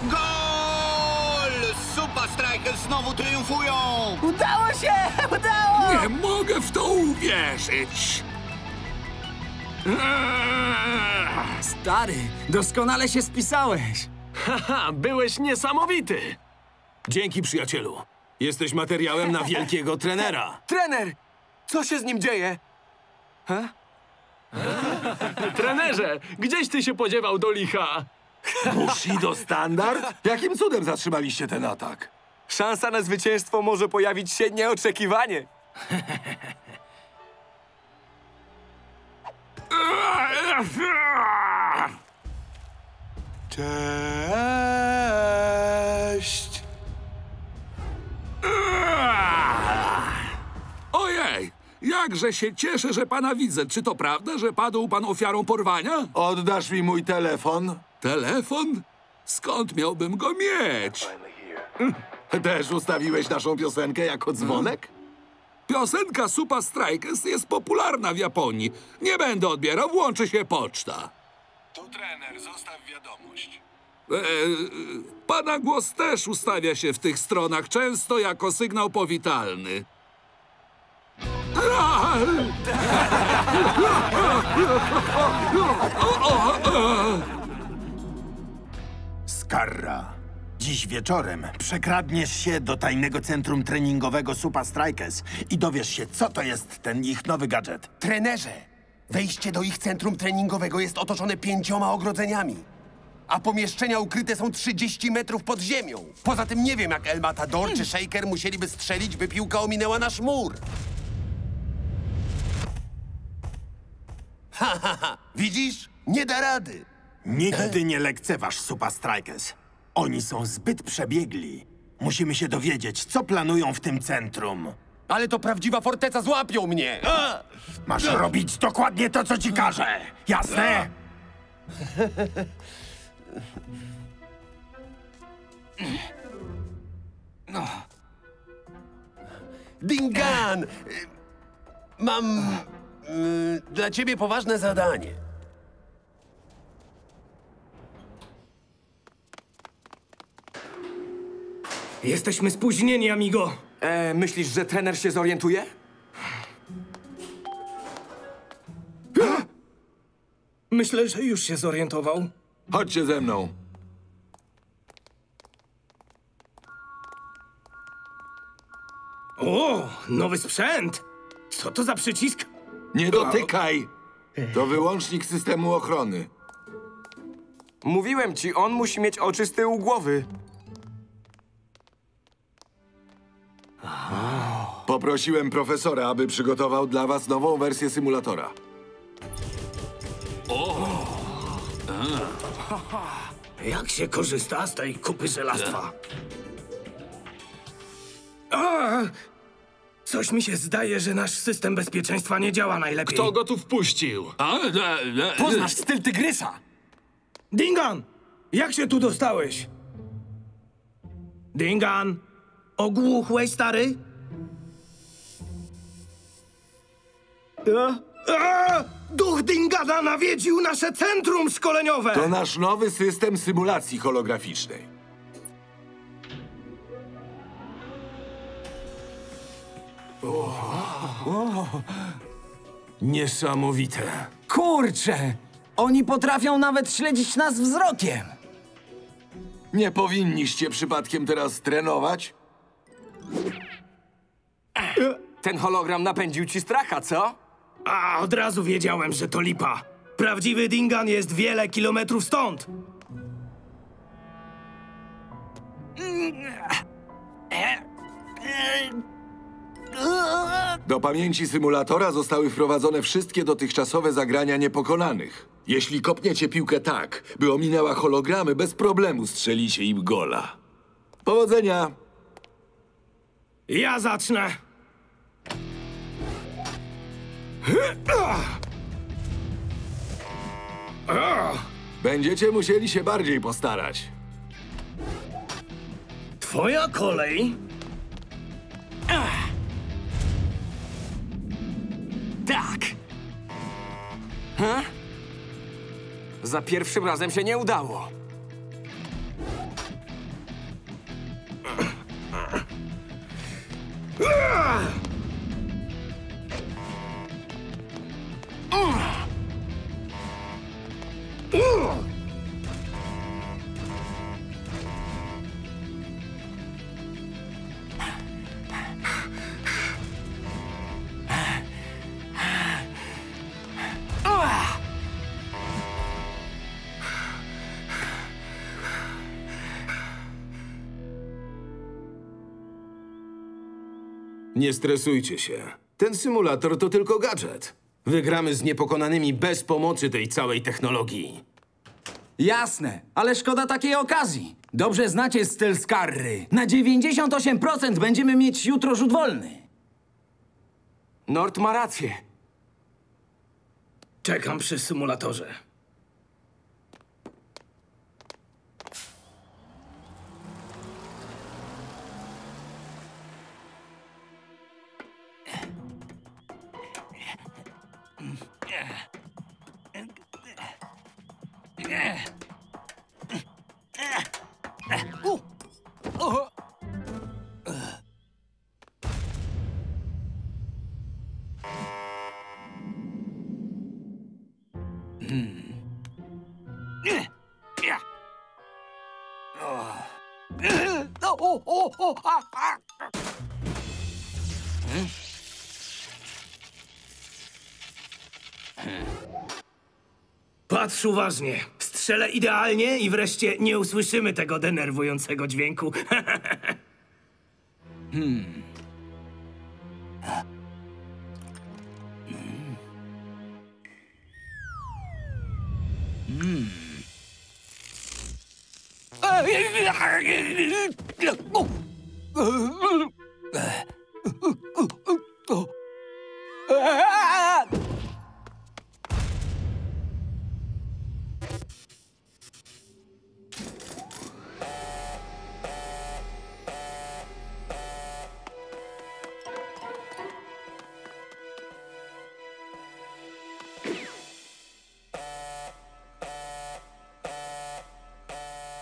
Gol! Supa Strikers znowu triumfują! Udało się! Udało! Nie mogę w to uwierzyć! Stary, doskonale się spisałeś. Haha, byłeś niesamowity! Dzięki, przyjacielu. Jesteś materiałem na wielkiego trenera. Trener! Co się z nim dzieje? Ha? Trenerze, gdzieś ty się podziewał do licha? Bushido Standard? Jakim cudem zatrzymaliście ten atak? Szansa na zwycięstwo może pojawić się nieoczekiwanie. Cześć! Ojej! Jakże się cieszę, że pana widzę. Czy to prawda, że padł pan ofiarą porwania? Oddasz mi mój telefon? Telefon? Skąd miałbym go mieć? Też ustawiłeś naszą piosenkę jako dzwonek? Piosenka Supa Strikers jest popularna w Japonii. Nie będę odbierał, włączy się poczta. Tu trener, zostaw wiadomość. E, pana głos też ustawia się w tych stronach często jako sygnał powitalny. Skarra, dziś wieczorem przekradniesz się do tajnego centrum treningowego Supa Strikas i dowiesz się, co to jest ten ich nowy gadżet. Trenerze, wejście do ich centrum treningowego jest otoczone pięcioma ogrodzeniami, a pomieszczenia ukryte są trzydzieści metrów pod ziemią. Poza tym nie wiem, jak El Matador czy Shaker musieliby strzelić, by piłka ominęła nasz mur. Ha, ha, ha. Widzisz? Nie da rady. Nigdy nie lekceważ Supa Strikas. Oni są zbyt przebiegli. Musimy się dowiedzieć, co planują w tym centrum. Ale to prawdziwa forteca, złapią mnie! A! Masz A! robić dokładnie to, co ci każę. Jasne? No. Dingan! Mam... Yy, dla ciebie poważne zadanie. Jesteśmy spóźnieni, amigo. E, myślisz, że trener się zorientuje? Myślę, że już się zorientował. Chodźcie ze mną. O, nowy sprzęt! Co to za przycisk? Nie dotykaj! To wyłącznik systemu ochrony. Mówiłem ci, on musi mieć oczy z tyłu głowy. Poprosiłem profesora, aby przygotował dla was nową wersję symulatora. O! Jak się korzysta z tej kupy żelastwa? A! Coś mi się zdaje, że nasz system bezpieczeństwa nie działa najlepiej. Kto go tu wpuścił? A? Poznasz styl tygrysa! Dingan! Jak się tu dostałeś? Dingan! Ogłuchłeś, stary? A? A! Duch Dingana nawiedził nasze centrum szkoleniowe! To nasz nowy system symulacji holograficznej. O, niesamowite. Kurczę! Oni potrafią nawet śledzić nas wzrokiem. Nie powinniście przypadkiem teraz trenować? Ten hologram napędził ci stracha, co? A, od razu wiedziałem, że to lipa. Prawdziwy Dingan jest wiele kilometrów stąd. Do pamięci symulatora zostały wprowadzone wszystkie dotychczasowe zagrania Niepokonanych. Jeśli kopniecie piłkę tak, by ominęła hologramy, bez problemu strzelicie im gola. Powodzenia! Ja zacznę! Będziecie musieli się bardziej postarać. Twoja kolej? Tak! Ha? Za pierwszym razem się nie udało. Nie stresujcie się. Ten symulator to tylko gadżet. Wygramy z Niepokonanymi bez pomocy tej całej technologii. Jasne, ale szkoda takiej okazji. Dobrze znacie styl Skarry. Na dziewięćdziesiąt osiem procent będziemy mieć jutro rzut wolny. Nord ma rację. Czekam przy symulatorze. Patrz uważnie. Strzelę idealnie i wreszcie nie usłyszymy tego denerwującego dźwięku. Hmm. Hmm.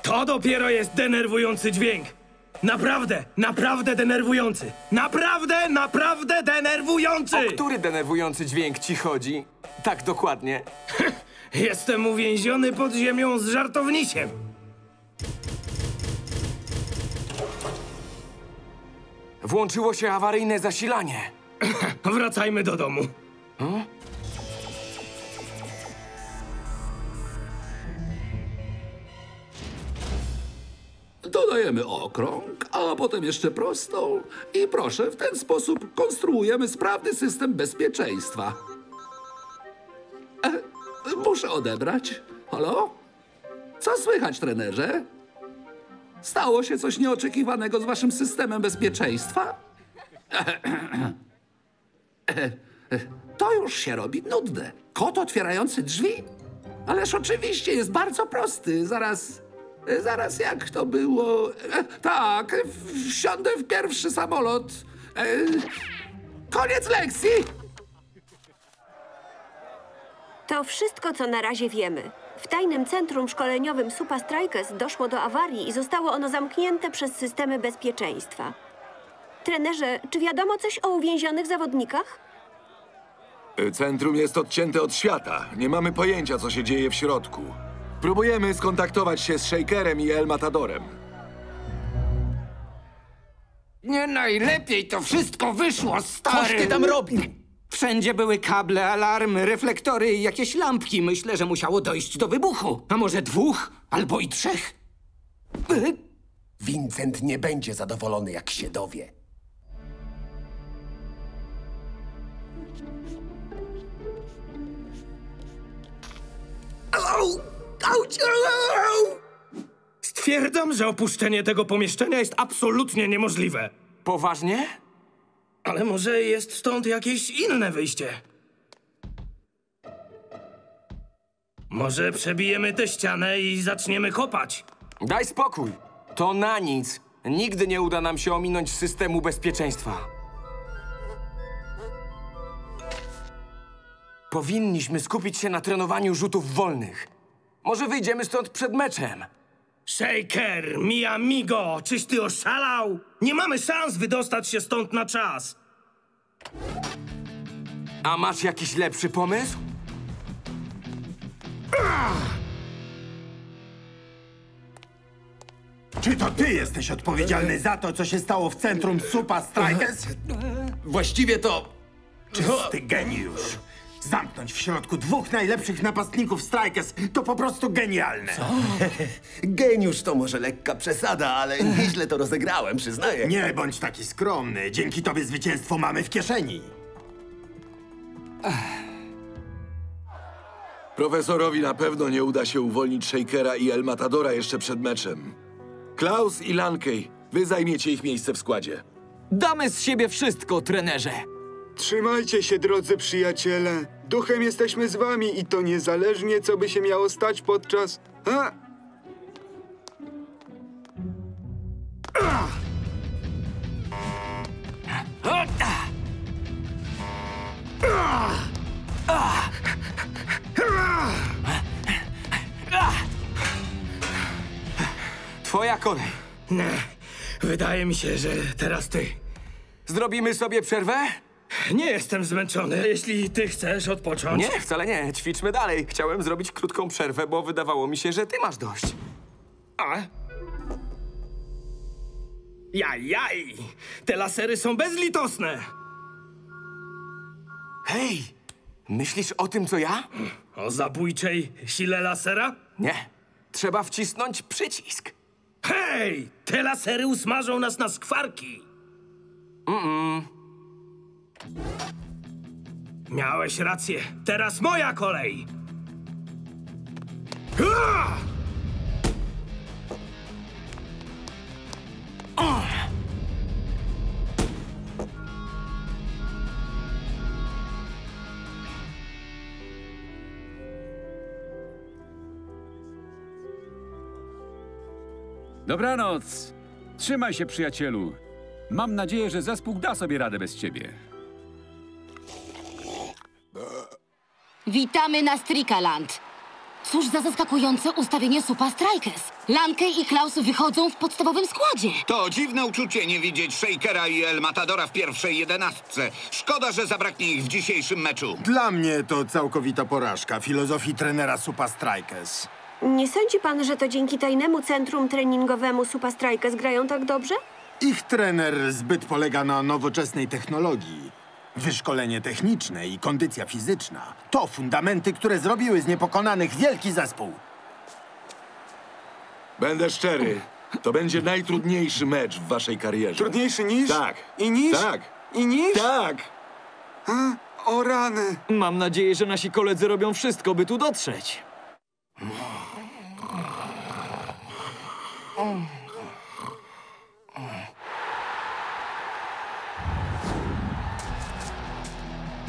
To dopiero jest denerwujący dźwięk. Naprawdę, naprawdę denerwujący. Naprawdę, naprawdę denerwujący! O który denerwujący dźwięk ci chodzi? Tak dokładnie. Jestem uwięziony pod ziemią z żartownisiem. Włączyło się awaryjne zasilanie. Wracajmy do domu. Hmm? Dodajemy okrąg, a potem jeszcze prostą i proszę, w ten sposób konstruujemy sprawny system bezpieczeństwa. E, muszę odebrać. Halo? Co słychać, trenerze? Stało się coś nieoczekiwanego z waszym systemem bezpieczeństwa? E, e, e, to już się robi nudne. Kod otwierający drzwi? Ależ oczywiście jest bardzo prosty. Zaraz... Zaraz, jak to było? E, tak, wsiądę w pierwszy samolot. E, koniec lekcji! To wszystko, co na razie wiemy. W tajnym centrum szkoleniowym Supa Strikas doszło do awarii i zostało ono zamknięte przez systemy bezpieczeństwa. Trenerze, czy wiadomo coś o uwięzionych zawodnikach? Centrum jest odcięte od świata. Nie mamy pojęcia, co się dzieje w środku. Próbujemy skontaktować się z Shakerem i El Matadorem. Nie najlepiej to wszystko wyszło, stary! Coś ty tam robisz? Wszędzie były kable, alarmy, reflektory i jakieś lampki. Myślę, że musiało dojść do wybuchu. A może dwóch? Albo i trzech? Vincent nie będzie zadowolony, jak się dowie. Au! Stwierdzam, że opuszczenie tego pomieszczenia jest absolutnie niemożliwe. Poważnie? Ale może jest stąd jakieś inne wyjście? Może przebijemy tę ścianę i zaczniemy kopać? Daj spokój. To na nic. Nigdy nie uda nam się ominąć systemu bezpieczeństwa. Powinniśmy skupić się na trenowaniu rzutów wolnych. Może wyjdziemy stąd przed meczem. Shaker, mi amigo, czyś ty oszalał? Nie mamy szans wydostać się stąd na czas. A masz jakiś lepszy pomysł? Ach! Czy to ty jesteś odpowiedzialny za to, co się stało w centrum Supa Strikas? Właściwie to... Czysty geniusz. Zamknąć w środku dwóch najlepszych napastników Strikas to po prostu genialne. Co? Geniusz to może lekka przesada, ale nieźle to rozegrałem, przyznaję. Nie bądź taki skromny. Dzięki tobie zwycięstwo mamy w kieszeni. Profesorowi na pewno nie uda się uwolnić Shakera i El Matadora jeszcze przed meczem. Klaus i Lankey, wy zajmiecie ich miejsce w składzie. Damy z siebie wszystko, trenerze. Trzymajcie się, drodzy przyjaciele. Duchem jesteśmy z wami i to niezależnie, co by się miało stać podczas... Ha! Twoja kolej. Wydaje mi się, że teraz ty. Zrobimy sobie przerwę? Nie jestem zmęczony. Jeśli ty chcesz odpocząć... Nie, wcale nie. Ćwiczmy dalej. Chciałem zrobić krótką przerwę, bo wydawało mi się, że ty masz dość. A? Jaj, jaj! Te lasery są bezlitosne! Hej! Myślisz o tym, co ja? O zabójczej sile lasera? Nie. Trzeba wcisnąć przycisk. Hej! Te lasery usmażą nas na skwarki! Mm-mm. Miałeś rację. Teraz moja kolej! Ha! Dobranoc! Trzymaj się, przyjacielu. Mam nadzieję, że zespół da sobie radę bez ciebie. Witamy na Strikaland. Cóż za zaskakujące ustawienie Supa Strikas. Lankę i Klaus wychodzą w podstawowym składzie. To dziwne uczucie nie widzieć Shakera i El Matadora w pierwszej jedenastce. Szkoda, że zabraknie ich w dzisiejszym meczu. Dla mnie to całkowita porażka filozofii trenera Supa Strikas. Nie sądzi pan, że to dzięki tajnemu centrum treningowemu Supa Strikas grają tak dobrze? Ich trener zbyt polega na nowoczesnej technologii. Wyszkolenie techniczne i kondycja fizyczna to fundamenty, które zrobiły z Niepokonanych wielki zespół. Będę szczery. To będzie najtrudniejszy mecz w waszej karierze. Trudniejszy niż? Tak. I niż? Tak. I niż? Tak. A? O rany. Mam nadzieję, że nasi koledzy robią wszystko, by tu dotrzeć.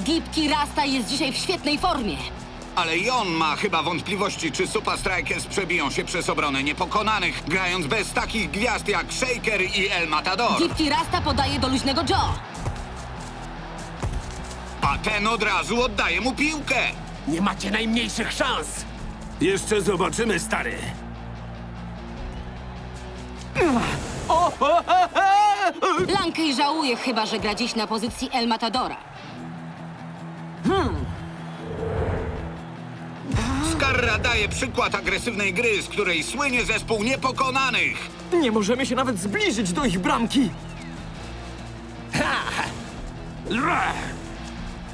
Gipki Rasta jest dzisiaj w świetnej formie. Ale i on ma chyba wątpliwości, czy Supa Strikas przebiją się przez obronę Niepokonanych, grając bez takich gwiazd jak Shaker i El Matador. Gipki Rasta podaje do luźnego Joe. A ten od razu oddaje mu piłkę. Nie macie najmniejszych szans. Jeszcze zobaczymy, stary. Lankej żałuje chyba, że gra dziś na pozycji El Matadora. Hmm. Skarra daje przykład agresywnej gry, z której słynie zespół Niepokonanych. Nie możemy się nawet zbliżyć do ich bramki.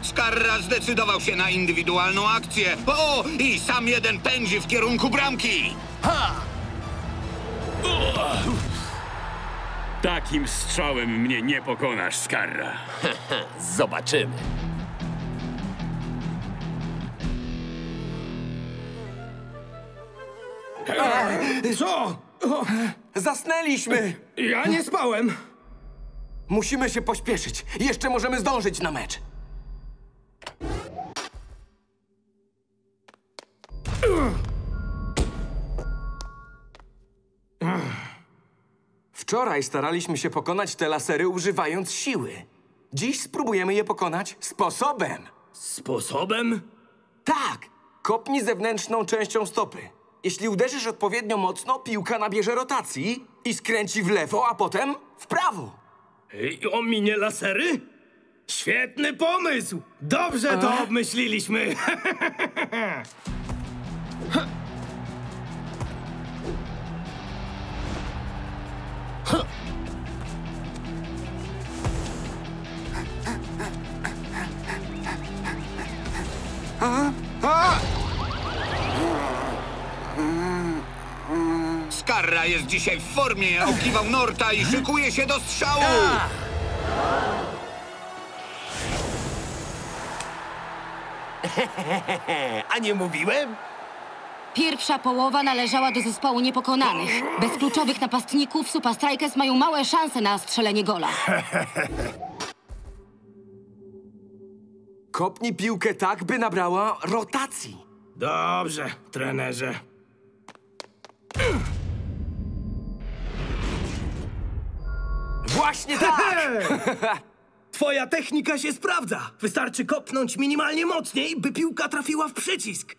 Skarra zdecydował się na indywidualną akcję. O, i sam jeden pędzi w kierunku bramki. Ha! Takim strzałem mnie nie pokonasz, Skarra. Zobaczymy. Eee, co? O, zasnęliśmy. Ja nie spałem. Musimy się pośpieszyć. Jeszcze możemy zdążyć na mecz. Wczoraj staraliśmy się pokonać te lasery używając siły. Dziś spróbujemy je pokonać sposobem. Sposobem? Tak. Kopnij zewnętrzną częścią stopy. Jeśli uderzysz odpowiednio mocno, piłka nabierze rotacji i skręci w lewo, a potem w prawo. I ominie lasery? Świetny pomysł! Dobrze to a? obmyśliliśmy. Skarra jest dzisiaj w formie, okiwał Norta i szykuje się do strzału. A nie mówiłem? Pierwsza połowa należała do zespołu Niepokonanych. Bez kluczowych napastników Supa Strikas mają małe szanse na strzelenie gola. Kopnij piłkę tak, by nabrała rotacji. Dobrze, trenerze. Właśnie tak! Twoja technika się sprawdza. Wystarczy kopnąć minimalnie mocniej, by piłka trafiła w przycisk.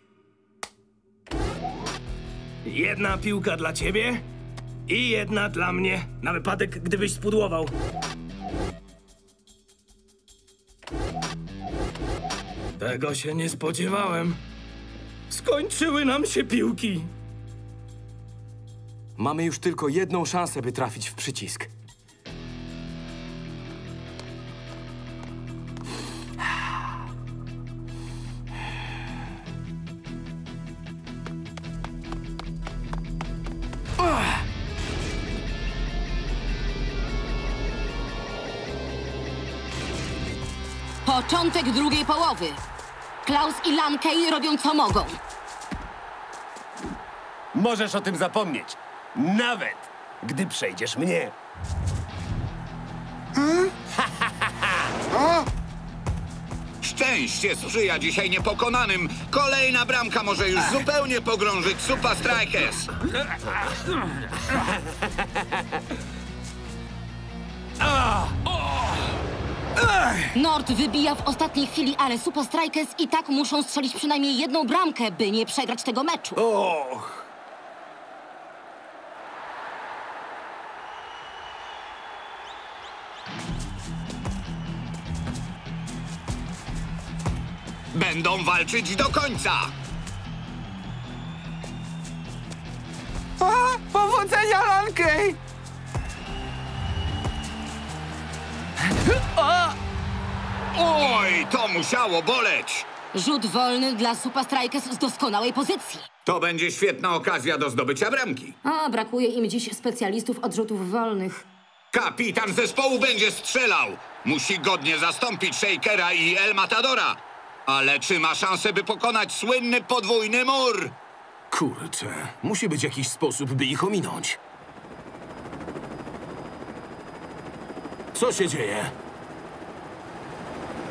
Jedna piłka dla ciebie i jedna dla mnie, na wypadek, gdybyś spudłował. Tego się nie spodziewałem. Skończyły nam się piłki. Mamy już tylko jedną szansę, by trafić w przycisk. Początek drugiej połowy. Klaus i Lankey robią, co mogą. Możesz o tym zapomnieć. Nawet gdy przejdziesz mnie. Hmm? Szczęście sprzyja dzisiaj niepokonanym. Kolejna bramka może już zupełnie pogrążyć Supa Strikas. Nord wybija w ostatniej chwili, ale Supa Strikas i tak muszą strzelić przynajmniej jedną bramkę, by nie przegrać tego meczu. Och. Będą walczyć do końca! A, powodzenia, Lankey! Oj, to musiało boleć! Rzut wolny dla Supa Strikas z doskonałej pozycji. To będzie świetna okazja do zdobycia bramki. A, brakuje im dziś specjalistów od rzutów wolnych. Kapitan zespołu będzie strzelał. Musi godnie zastąpić Shakera i El Matadora. Ale czy ma szansę, by pokonać słynny podwójny mur? Kurczę, musi być jakiś sposób, by ich ominąć. Co się dzieje?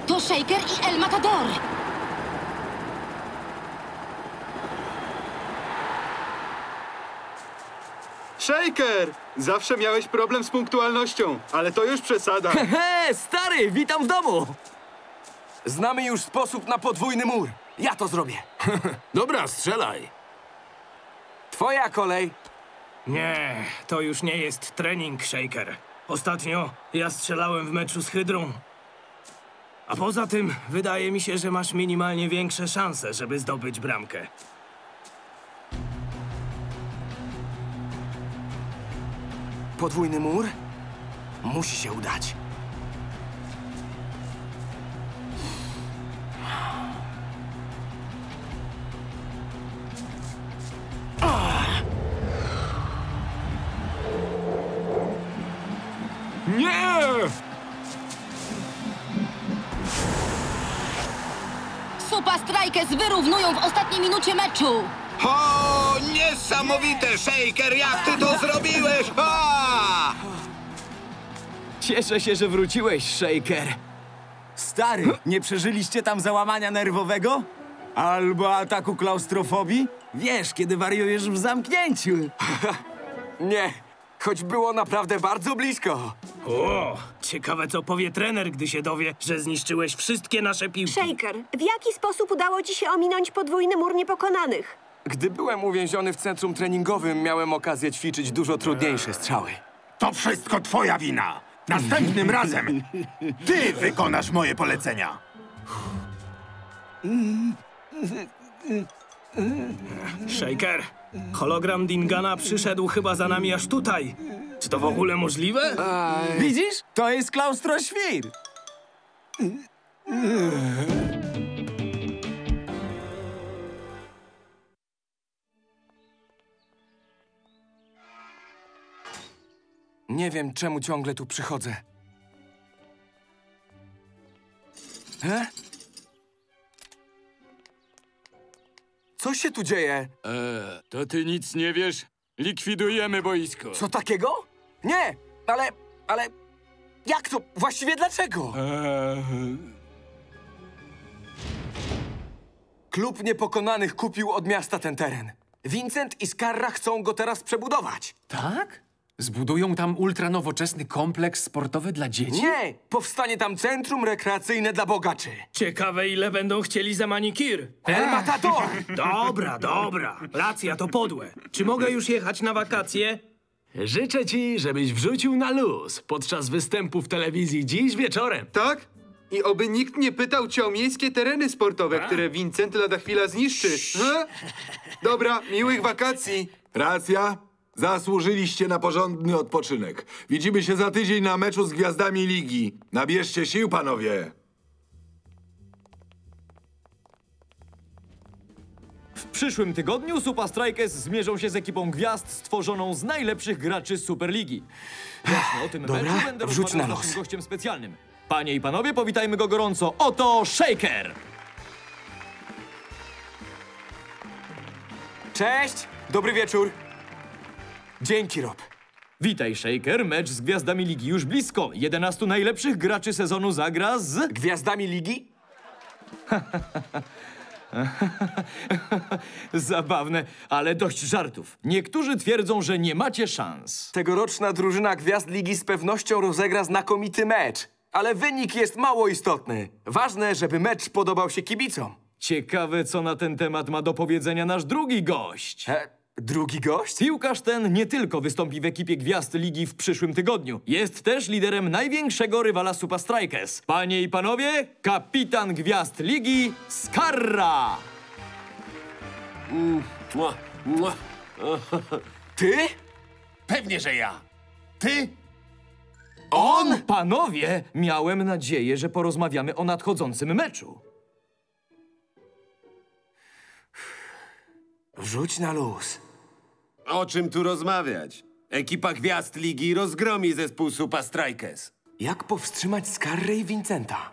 To Shaker i El Matador! Shaker! Zawsze miałeś problem z punktualnością, ale to już przesada. Hehe, stary, witam w domu! Znamy już sposób na podwójny mur. Ja to zrobię. Dobra, strzelaj. Twoja kolej. Nie, to już nie jest trening, Shaker. Ostatnio ja strzelałem w meczu z Hydrą. A poza tym wydaje mi się, że masz minimalnie większe szanse, żeby zdobyć bramkę. Podwójny mur? Musi się udać. Nie! Supa Strikas wyrównują w ostatniej minucie meczu. O, niesamowite, Shaker, jak ty to zrobiłeś! A! Cieszę się, że wróciłeś, Shaker. Stary, nie przeżyliście tam załamania nerwowego? Albo ataku klaustrofobii? Wiesz, kiedy wariujesz w zamknięciu. Nie, choć było naprawdę bardzo blisko. O, ciekawe, co powie trener, gdy się dowie, że zniszczyłeś wszystkie nasze piłki. Shaker, w jaki sposób udało ci się ominąć podwójny mur niepokonanych? Gdy byłem uwięziony w centrum treningowym, miałem okazję ćwiczyć dużo trudniejsze strzały. To wszystko twoja wina! Następnym razem ty wykonasz moje polecenia! Shaker, hologram Dingana przyszedł chyba za nami aż tutaj. Czy to w ogóle możliwe? Aj. Widzisz? To jest klaustroświr. Nie wiem, czemu ciągle tu przychodzę. E? Co się tu dzieje? Eee, to ty nic nie wiesz? Likwidujemy boisko. Co takiego? Nie, ale... ale... jak to? Właściwie dlaczego? Eee... Klub Niepokonanych kupił od miasta ten teren. Vincent i Skarra chcą go teraz przebudować. Tak? Zbudują tam ultranowoczesny kompleks sportowy dla dzieci? Nie! Powstanie tam centrum rekreacyjne dla bogaczy. Ciekawe, ile będą chcieli za manikir. El Matador! Dobra, dobra. Racja, to podłe. Czy mogę już jechać na wakacje? Życzę ci, żebyś wrzucił na luz podczas występu w telewizji dziś wieczorem. Tak? I oby nikt nie pytał cię o miejskie tereny sportowe, A? które Vincent lada chwila zniszczy. Ha? Dobra, miłych wakacji. Racja. Zasłużyliście na porządny odpoczynek. Widzimy się za tydzień na meczu z Gwiazdami Ligi. Nabierzcie sił, panowie. W przyszłym tygodniu Supa Strikas zmierzą się z ekipą gwiazd stworzoną z najlepszych graczy Superligi. Jasne, o tym Dobra, meczu będę rozmawiał na z naszym gościem specjalnym. Panie i panowie, powitajmy go gorąco. Oto Shaker! Cześć! Dobry wieczór! Dzięki, Rob. Witaj, Shaker. Mecz z Gwiazdami Ligi już blisko. jedenastu najlepszych graczy sezonu zagra z... Gwiazdami Ligi? Zabawne, ale dość żartów. Niektórzy twierdzą, że nie macie szans. Tegoroczna drużyna Gwiazd Ligi z pewnością rozegra znakomity mecz. Ale wynik jest mało istotny. Ważne, żeby mecz podobał się kibicom. Ciekawe, co na ten temat ma do powiedzenia nasz drugi gość. He? Drugi gość? Piłkarz ten nie tylko wystąpi w ekipie Gwiazd Ligi w przyszłym tygodniu. Jest też liderem największego rywala Supa Strikas. Panie i panowie, kapitan Gwiazd Ligi, Skarra! Mm, mua, mua. Ty? Pewnie, że ja. Ty? On? Panowie, miałem nadzieję, że porozmawiamy o nadchodzącym meczu. Rzuć na luz. O czym tu rozmawiać? Ekipa Gwiazd Ligi rozgromi zespół Supa Strikas. Jak powstrzymać Skarrę i Vincenta?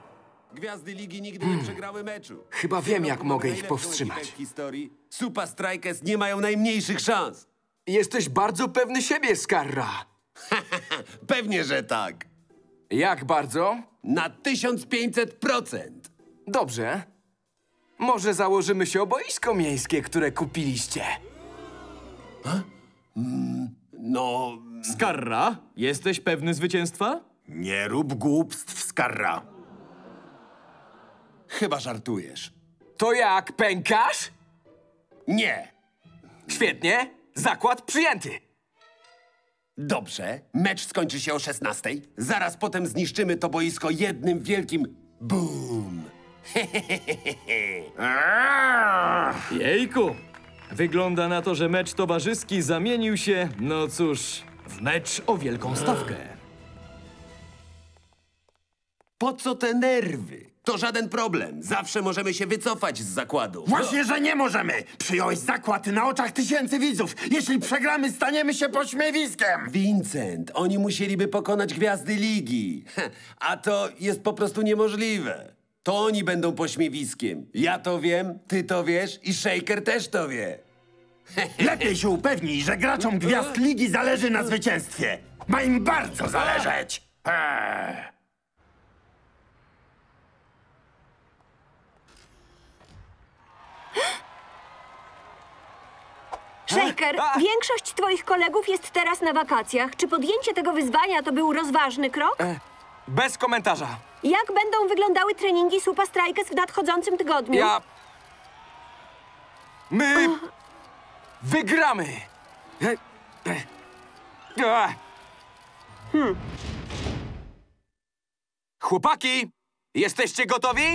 Gwiazdy Ligi nigdy hmm. nie przegrały meczu. Chyba wiem, jak mogę ich powstrzymać. W historii Supa Strikas nie mają najmniejszych szans. Jesteś bardzo pewny siebie, Skarra. Pewnie, że tak. Jak bardzo? Na tysiąc pięćset procent. Dobrze. Może założymy się o boisko miejskie, które kupiliście. Ha? Mm, no... Skarra, jesteś pewny zwycięstwa? Nie rób głupstw, Skarra. Chyba żartujesz. To jak, pękasz? Nie. Świetnie, zakład przyjęty. Dobrze, mecz skończy się o szesnastej. Zaraz potem zniszczymy to boisko jednym wielkim BOOM. Jejku! Wygląda na to, że mecz towarzyski zamienił się, no cóż, w mecz o wielką stawkę. Po co te nerwy? To żaden problem. Zawsze możemy się wycofać z zakładu. Właśnie, że nie możemy! Przyjąłeś zakład na oczach tysięcy widzów. Jeśli przegramy, staniemy się pośmiewiskiem! Vincent, oni musieliby pokonać Gwiazdy Ligi. A to jest po prostu niemożliwe. To oni będą pośmiewiskiem. Ja to wiem, ty to wiesz i Shaker też to wie. Lepiej się upewnij, że graczom Gwiazd Ligi zależy na zwycięstwie. Ma im bardzo zależeć. Eee. Shaker, większość twoich kolegów jest teraz na wakacjach. Czy podjęcie tego wyzwania to był rozważny krok? Bez komentarza. Jak będą wyglądały treningi Supa Strikas w nadchodzącym tygodniu? Ja... My... Oh. Wygramy! Hmm. Chłopaki, jesteście gotowi?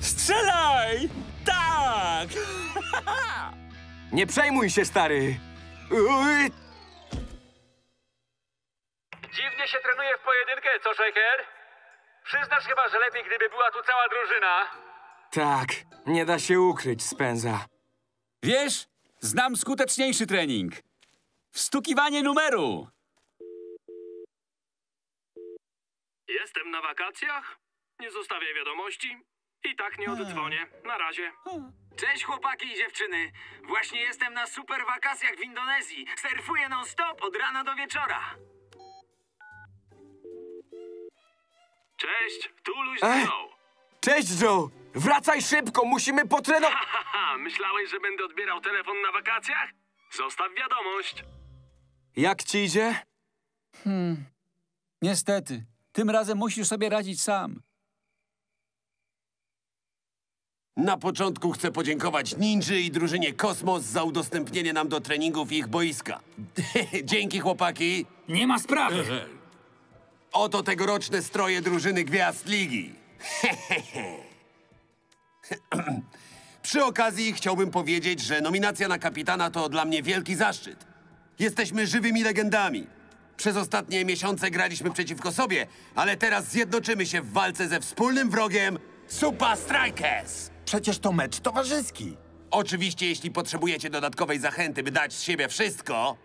Strzelaj! Tak! Nie przejmuj się, stary. Dziwnie się trenuje w pojedynkę, co, Shaker? Przyznasz chyba, że lepiej, gdyby była tu cała drużyna. Tak, nie da się ukryć, Spenza. Wiesz, znam skuteczniejszy trening. Wstukiwanie numeru. Jestem na wakacjach, nie zostawię wiadomości i tak nie oddzwonię. Na razie. Cześć chłopaki i dziewczyny. Właśnie jestem na super wakacjach w Indonezji. Surfuję non-stop od rana do wieczora. Cześć, tu luźno. Cześć, Joe! Wracaj szybko, musimy potrenować. Myślałeś, że będę odbierał telefon na wakacjach? Zostaw wiadomość. Jak ci idzie? Hmm. Niestety, tym razem musisz sobie radzić sam. Na początku chcę podziękować Ninży i drużynie Kosmos za udostępnienie nam do treningów ich boiska. Dzięki, chłopaki. Nie ma sprawy. Oto tegoroczne stroje drużyny Gwiazd Ligi. Przy okazji chciałbym powiedzieć, że nominacja na kapitana to dla mnie wielki zaszczyt. Jesteśmy żywymi legendami. Przez ostatnie miesiące graliśmy przeciwko sobie, ale teraz zjednoczymy się w walce ze wspólnym wrogiem Supa Strikas. Przecież to mecz towarzyski. Oczywiście, jeśli potrzebujecie dodatkowej zachęty, by dać z siebie wszystko...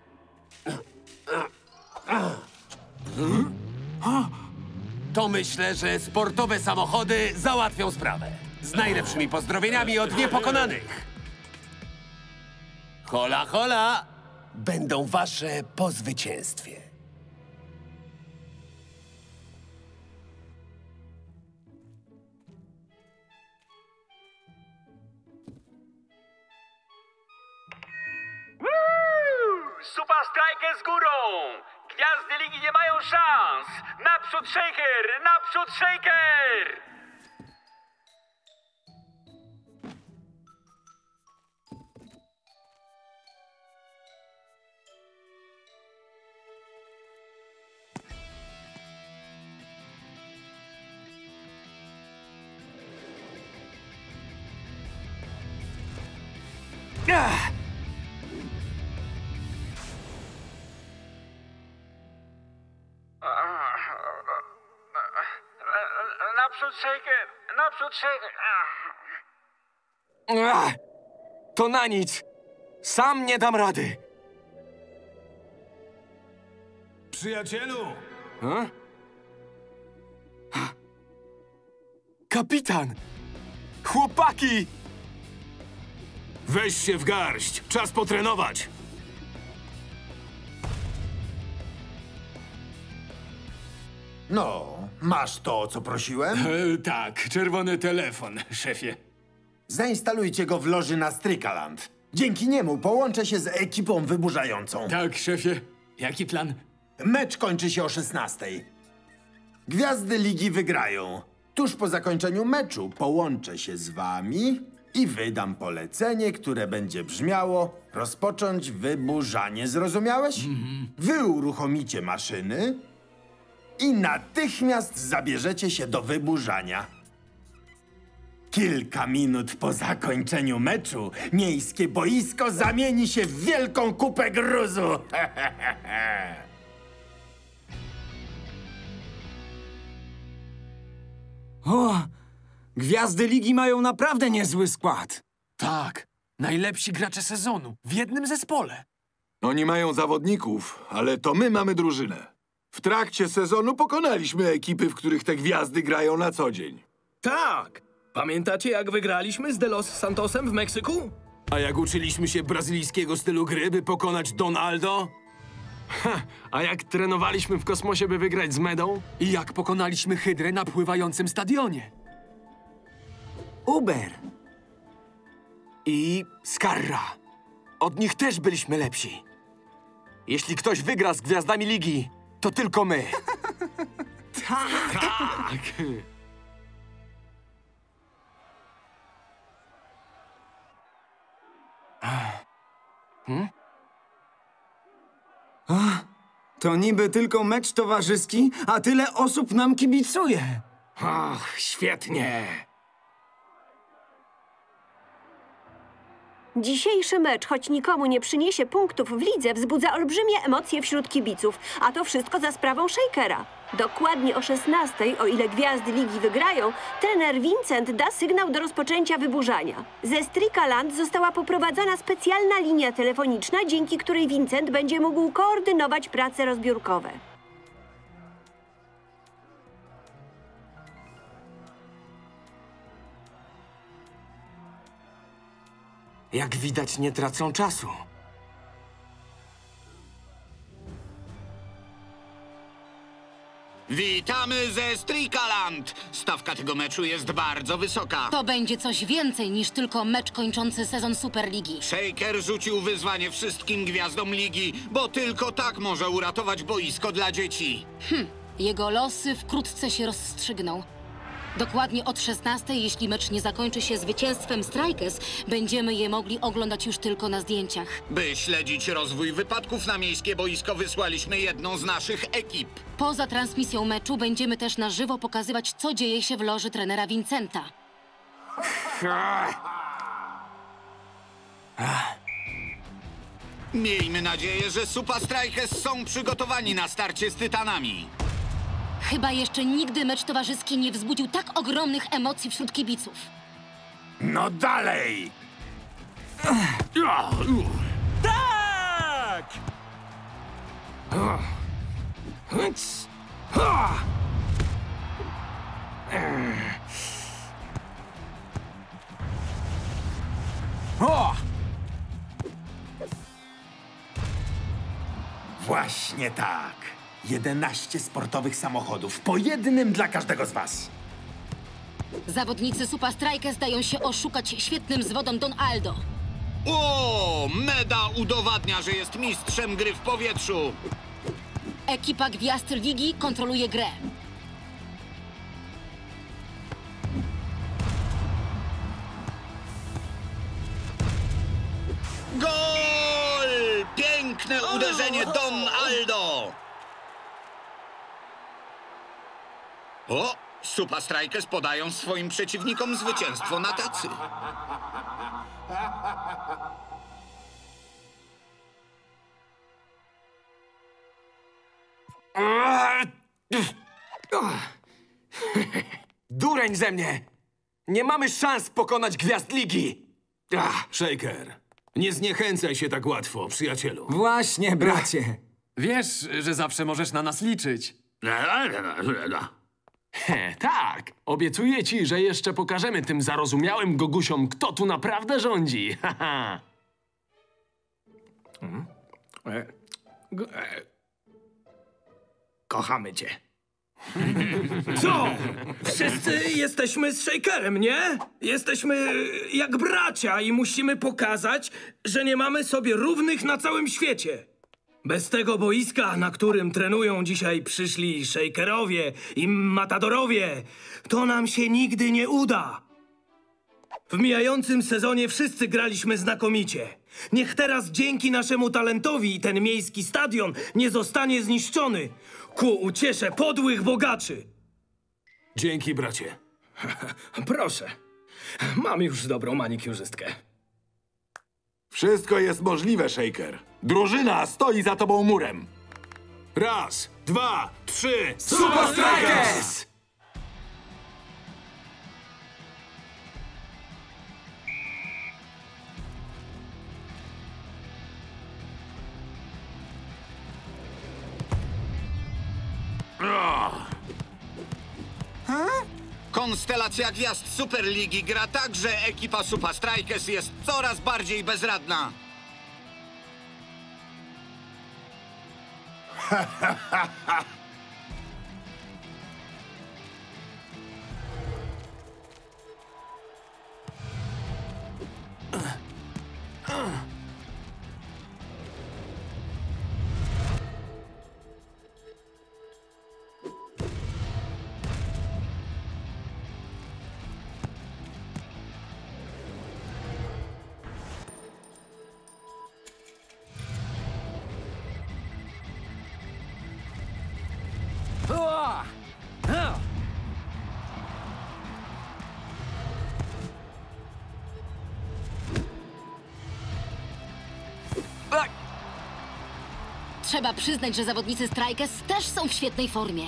To myślę, że sportowe samochody załatwią sprawę. Z najlepszymi pozdrowieniami od Niepokonanych. Hola, hola! Będą wasze po zwycięstwie. Supa Strikas z górą! Gwiazdy Ligi nie mają szans! Naprzód Shaker! Naprzód Shaker! Ugh. Naprzód Shaker! Naprzód Shaker! Ach. To na nic! Sam nie dam rady! Przyjacielu! Ha? Kapitan! Chłopaki! Weź się w garść! Czas potrenować! No, masz to, o co prosiłem? E, tak, czerwony telefon, szefie. Zainstalujcie go w loży na Strikaland. Dzięki niemu połączę się z ekipą wyburzającą. Tak, szefie. Jaki plan? Mecz kończy się o szesnastej. Gwiazdy Ligi wygrają. Tuż po zakończeniu meczu połączę się z wami i wydam polecenie, które będzie brzmiało: rozpocząć wyburzanie, zrozumiałeś? Mm-hmm. Wy uruchomicie maszyny i natychmiast zabierzecie się do wyburzania. Kilka minut po zakończeniu meczu miejskie boisko zamieni się w wielką kupę gruzu. O, Gwiazdy Ligi mają naprawdę niezły skład. Tak, najlepsi gracze sezonu w jednym zespole. Oni mają zawodników, ale to my mamy drużynę. W trakcie sezonu pokonaliśmy ekipy, w których te gwiazdy grają na co dzień. Tak! Pamiętacie, jak wygraliśmy z De Los Santosem w Meksyku? A jak uczyliśmy się brazylijskiego stylu gry, by pokonać Don Aldo? Ha, a jak trenowaliśmy w kosmosie, by wygrać z Medą? I jak pokonaliśmy Hydrę na pływającym stadionie? Uber. I Skarra. Od nich też byliśmy lepsi. Jeśli ktoś wygra z Gwiazdami Ligi, to tylko my. Tak. Tak. Hmm? O, to niby tylko mecz towarzyski, a tyle osób nam kibicuje. Ach, świetnie. Dzisiejszy mecz, choć nikomu nie przyniesie punktów w lidze, wzbudza olbrzymie emocje wśród kibiców, a to wszystko za sprawą Shakera. Dokładnie o szesnastej, o ile Gwiazdy Ligi wygrają, trener Vincent da sygnał do rozpoczęcia wyburzania. Ze Strikaland została poprowadzona specjalna linia telefoniczna, dzięki której Vincent będzie mógł koordynować prace rozbiórkowe. Jak widać, nie tracą czasu. Witamy ze Strikaland! Stawka tego meczu jest bardzo wysoka. To będzie coś więcej niż tylko mecz kończący sezon Superligi. Shaker rzucił wyzwanie wszystkim gwiazdom ligi, bo tylko tak może uratować boisko dla dzieci. Hm, jego losy wkrótce się rozstrzygną. Dokładnie od szesnastej, jeśli mecz nie zakończy się zwycięstwem Strikers, będziemy je mogli oglądać już tylko na zdjęciach. By śledzić rozwój wypadków na miejskie boisko, wysłaliśmy jedną z naszych ekip. Poza transmisją meczu będziemy też na żywo pokazywać, co dzieje się w loży trenera Vincenta. Miejmy nadzieję, że Supa Strikas są przygotowani na starcie z Tytanami. Chyba jeszcze nigdy mecz towarzyski nie wzbudził tak ogromnych emocji wśród kibiców. No dalej! Tak! Właśnie tak. jedenaście sportowych samochodów, po jednym dla każdego z was. Zawodnicy Supa Strikas dają się oszukać świetnym zwodem Don Aldo. O, Meda udowadnia, że jest mistrzem gry w powietrzu. Ekipa Gwiazd Ligi kontroluje grę. Gol! Piękne uderzenie Don Aldo. O! Supa Strikas podają swoim przeciwnikom zwycięstwo na tacy. Dureń ze mnie! Nie mamy szans pokonać Gwiazd Ligi! Shaker, nie zniechęcaj się tak łatwo, przyjacielu. Właśnie, bracie. Wiesz, że zawsze możesz na nas liczyć. He, tak. Obiecuję ci, że jeszcze pokażemy tym zarozumiałym gogusiom, kto tu naprawdę rządzi. Haha. Hmm? E, go, e. Kochamy cię. Co? Wszyscy jesteśmy z Shakerem, nie? Jesteśmy jak bracia i musimy pokazać, że nie mamy sobie równych na całym świecie. Bez tego boiska, na którym trenują dzisiaj przyszli Shakerowie i Matadorowie, to nam się nigdy nie uda. W mijającym sezonie wszyscy graliśmy znakomicie. Niech teraz dzięki naszemu talentowi ten miejski stadion nie zostanie zniszczony, ku uciesze podłych bogaczy. Dzięki, bracie. Proszę. Mam już dobrą manikiurzystkę. Wszystko jest możliwe, Shaker. Drużyna stoi za tobą murem. Raz, dwa, trzy... Supa Strikas! Konstelacja gwiazd Superligi gra tak, że ekipa Supa Strikas jest coraz bardziej bezradna. Ha, ha, ha, ha. Trzeba przyznać, że zawodnicy Strikas też są w świetnej formie.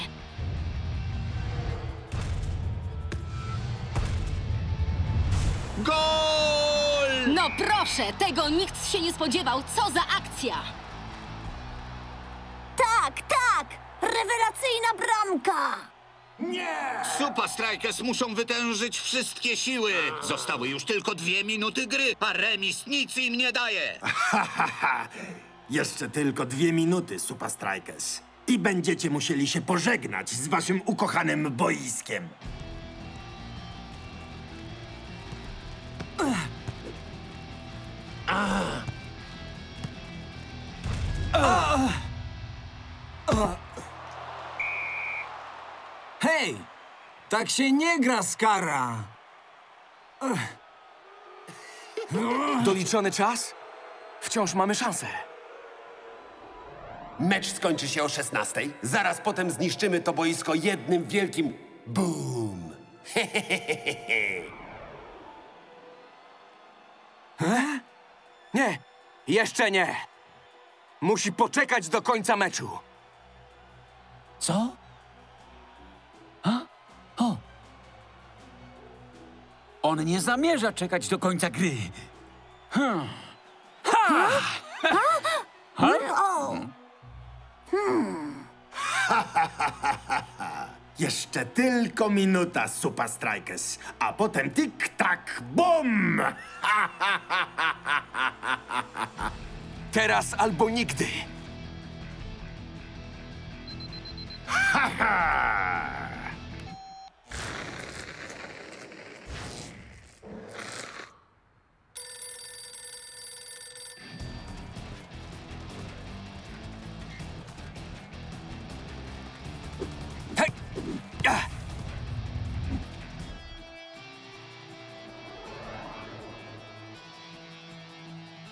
Gol! No proszę, tego nikt się nie spodziewał. Co za akcja! Tak, tak! Rewelacyjna bramka! Nie! Supa Strikas muszą wytężyć wszystkie siły. Zostały już tylko dwie minuty gry, a remis nic im nie daje. Jeszcze tylko dwie minuty, Supa Strikas. I będziecie musieli się pożegnać z waszym ukochanym boiskiem. Hej! Tak się nie gra, Skara! Doliczony czas? Wciąż mamy szansę. Mecz skończy się o szesnastej. Zaraz potem zniszczymy to boisko jednym wielkim BOOM! He? Nie, jeszcze nie. Musi poczekać do końca meczu. Co? A? O. On nie zamierza czekać do końca gry. Hmm. Ha! Ha? Ha? Hmm. Jeszcze tylko minuta, Supa Strikas, a potem tik-tak, bum! Teraz albo nigdy.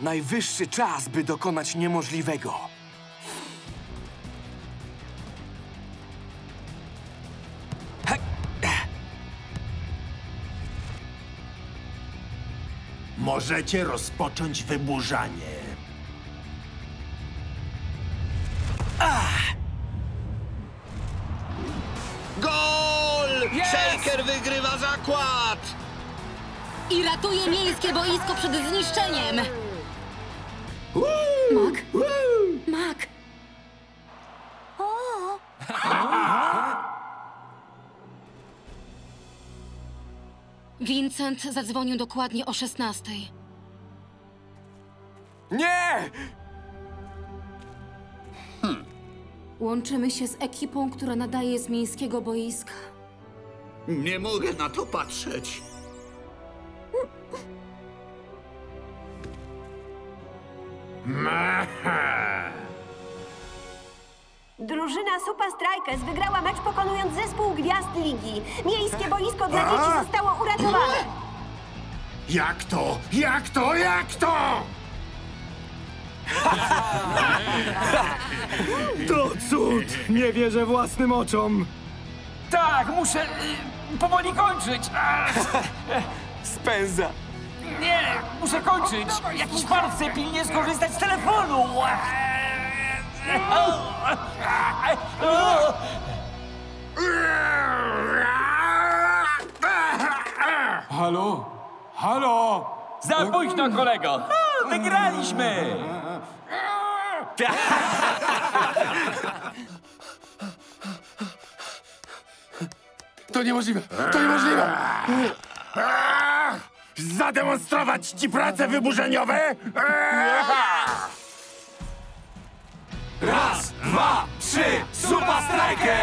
Najwyższy czas, by dokonać niemożliwego. Możecie rozpocząć wyburzanie. Gol! Yes! Shaker wygrywa zakład! I ratuje miejskie boisko przed zniszczeniem. Mak? Mak! O! Vincent zadzwonił dokładnie o szesnastej. Nie! Hmm. Łączymy się z ekipą, która nadaje z miejskiego boiska. Nie mogę na to patrzeć. Drużyna Supa Strikas wygrała mecz, pokonując zespół Gwiazd Ligi. Miejskie boisko dla dzieci zostało uratowane. Jak to? Jak to? Jak to? To cud! Nie wierzę własnym oczom. Tak, muszę powoli kończyć. Spędza. Nie, muszę kończyć. Jakiś pan chce pilnie skorzystać z telefonu. Halo? Halo? Za późno, kolego. Wygraliśmy. To niemożliwe. To niemożliwe. Zademonstrować ci prace wyburzeniowe? Raz, dwa, trzy, Supa Strikas!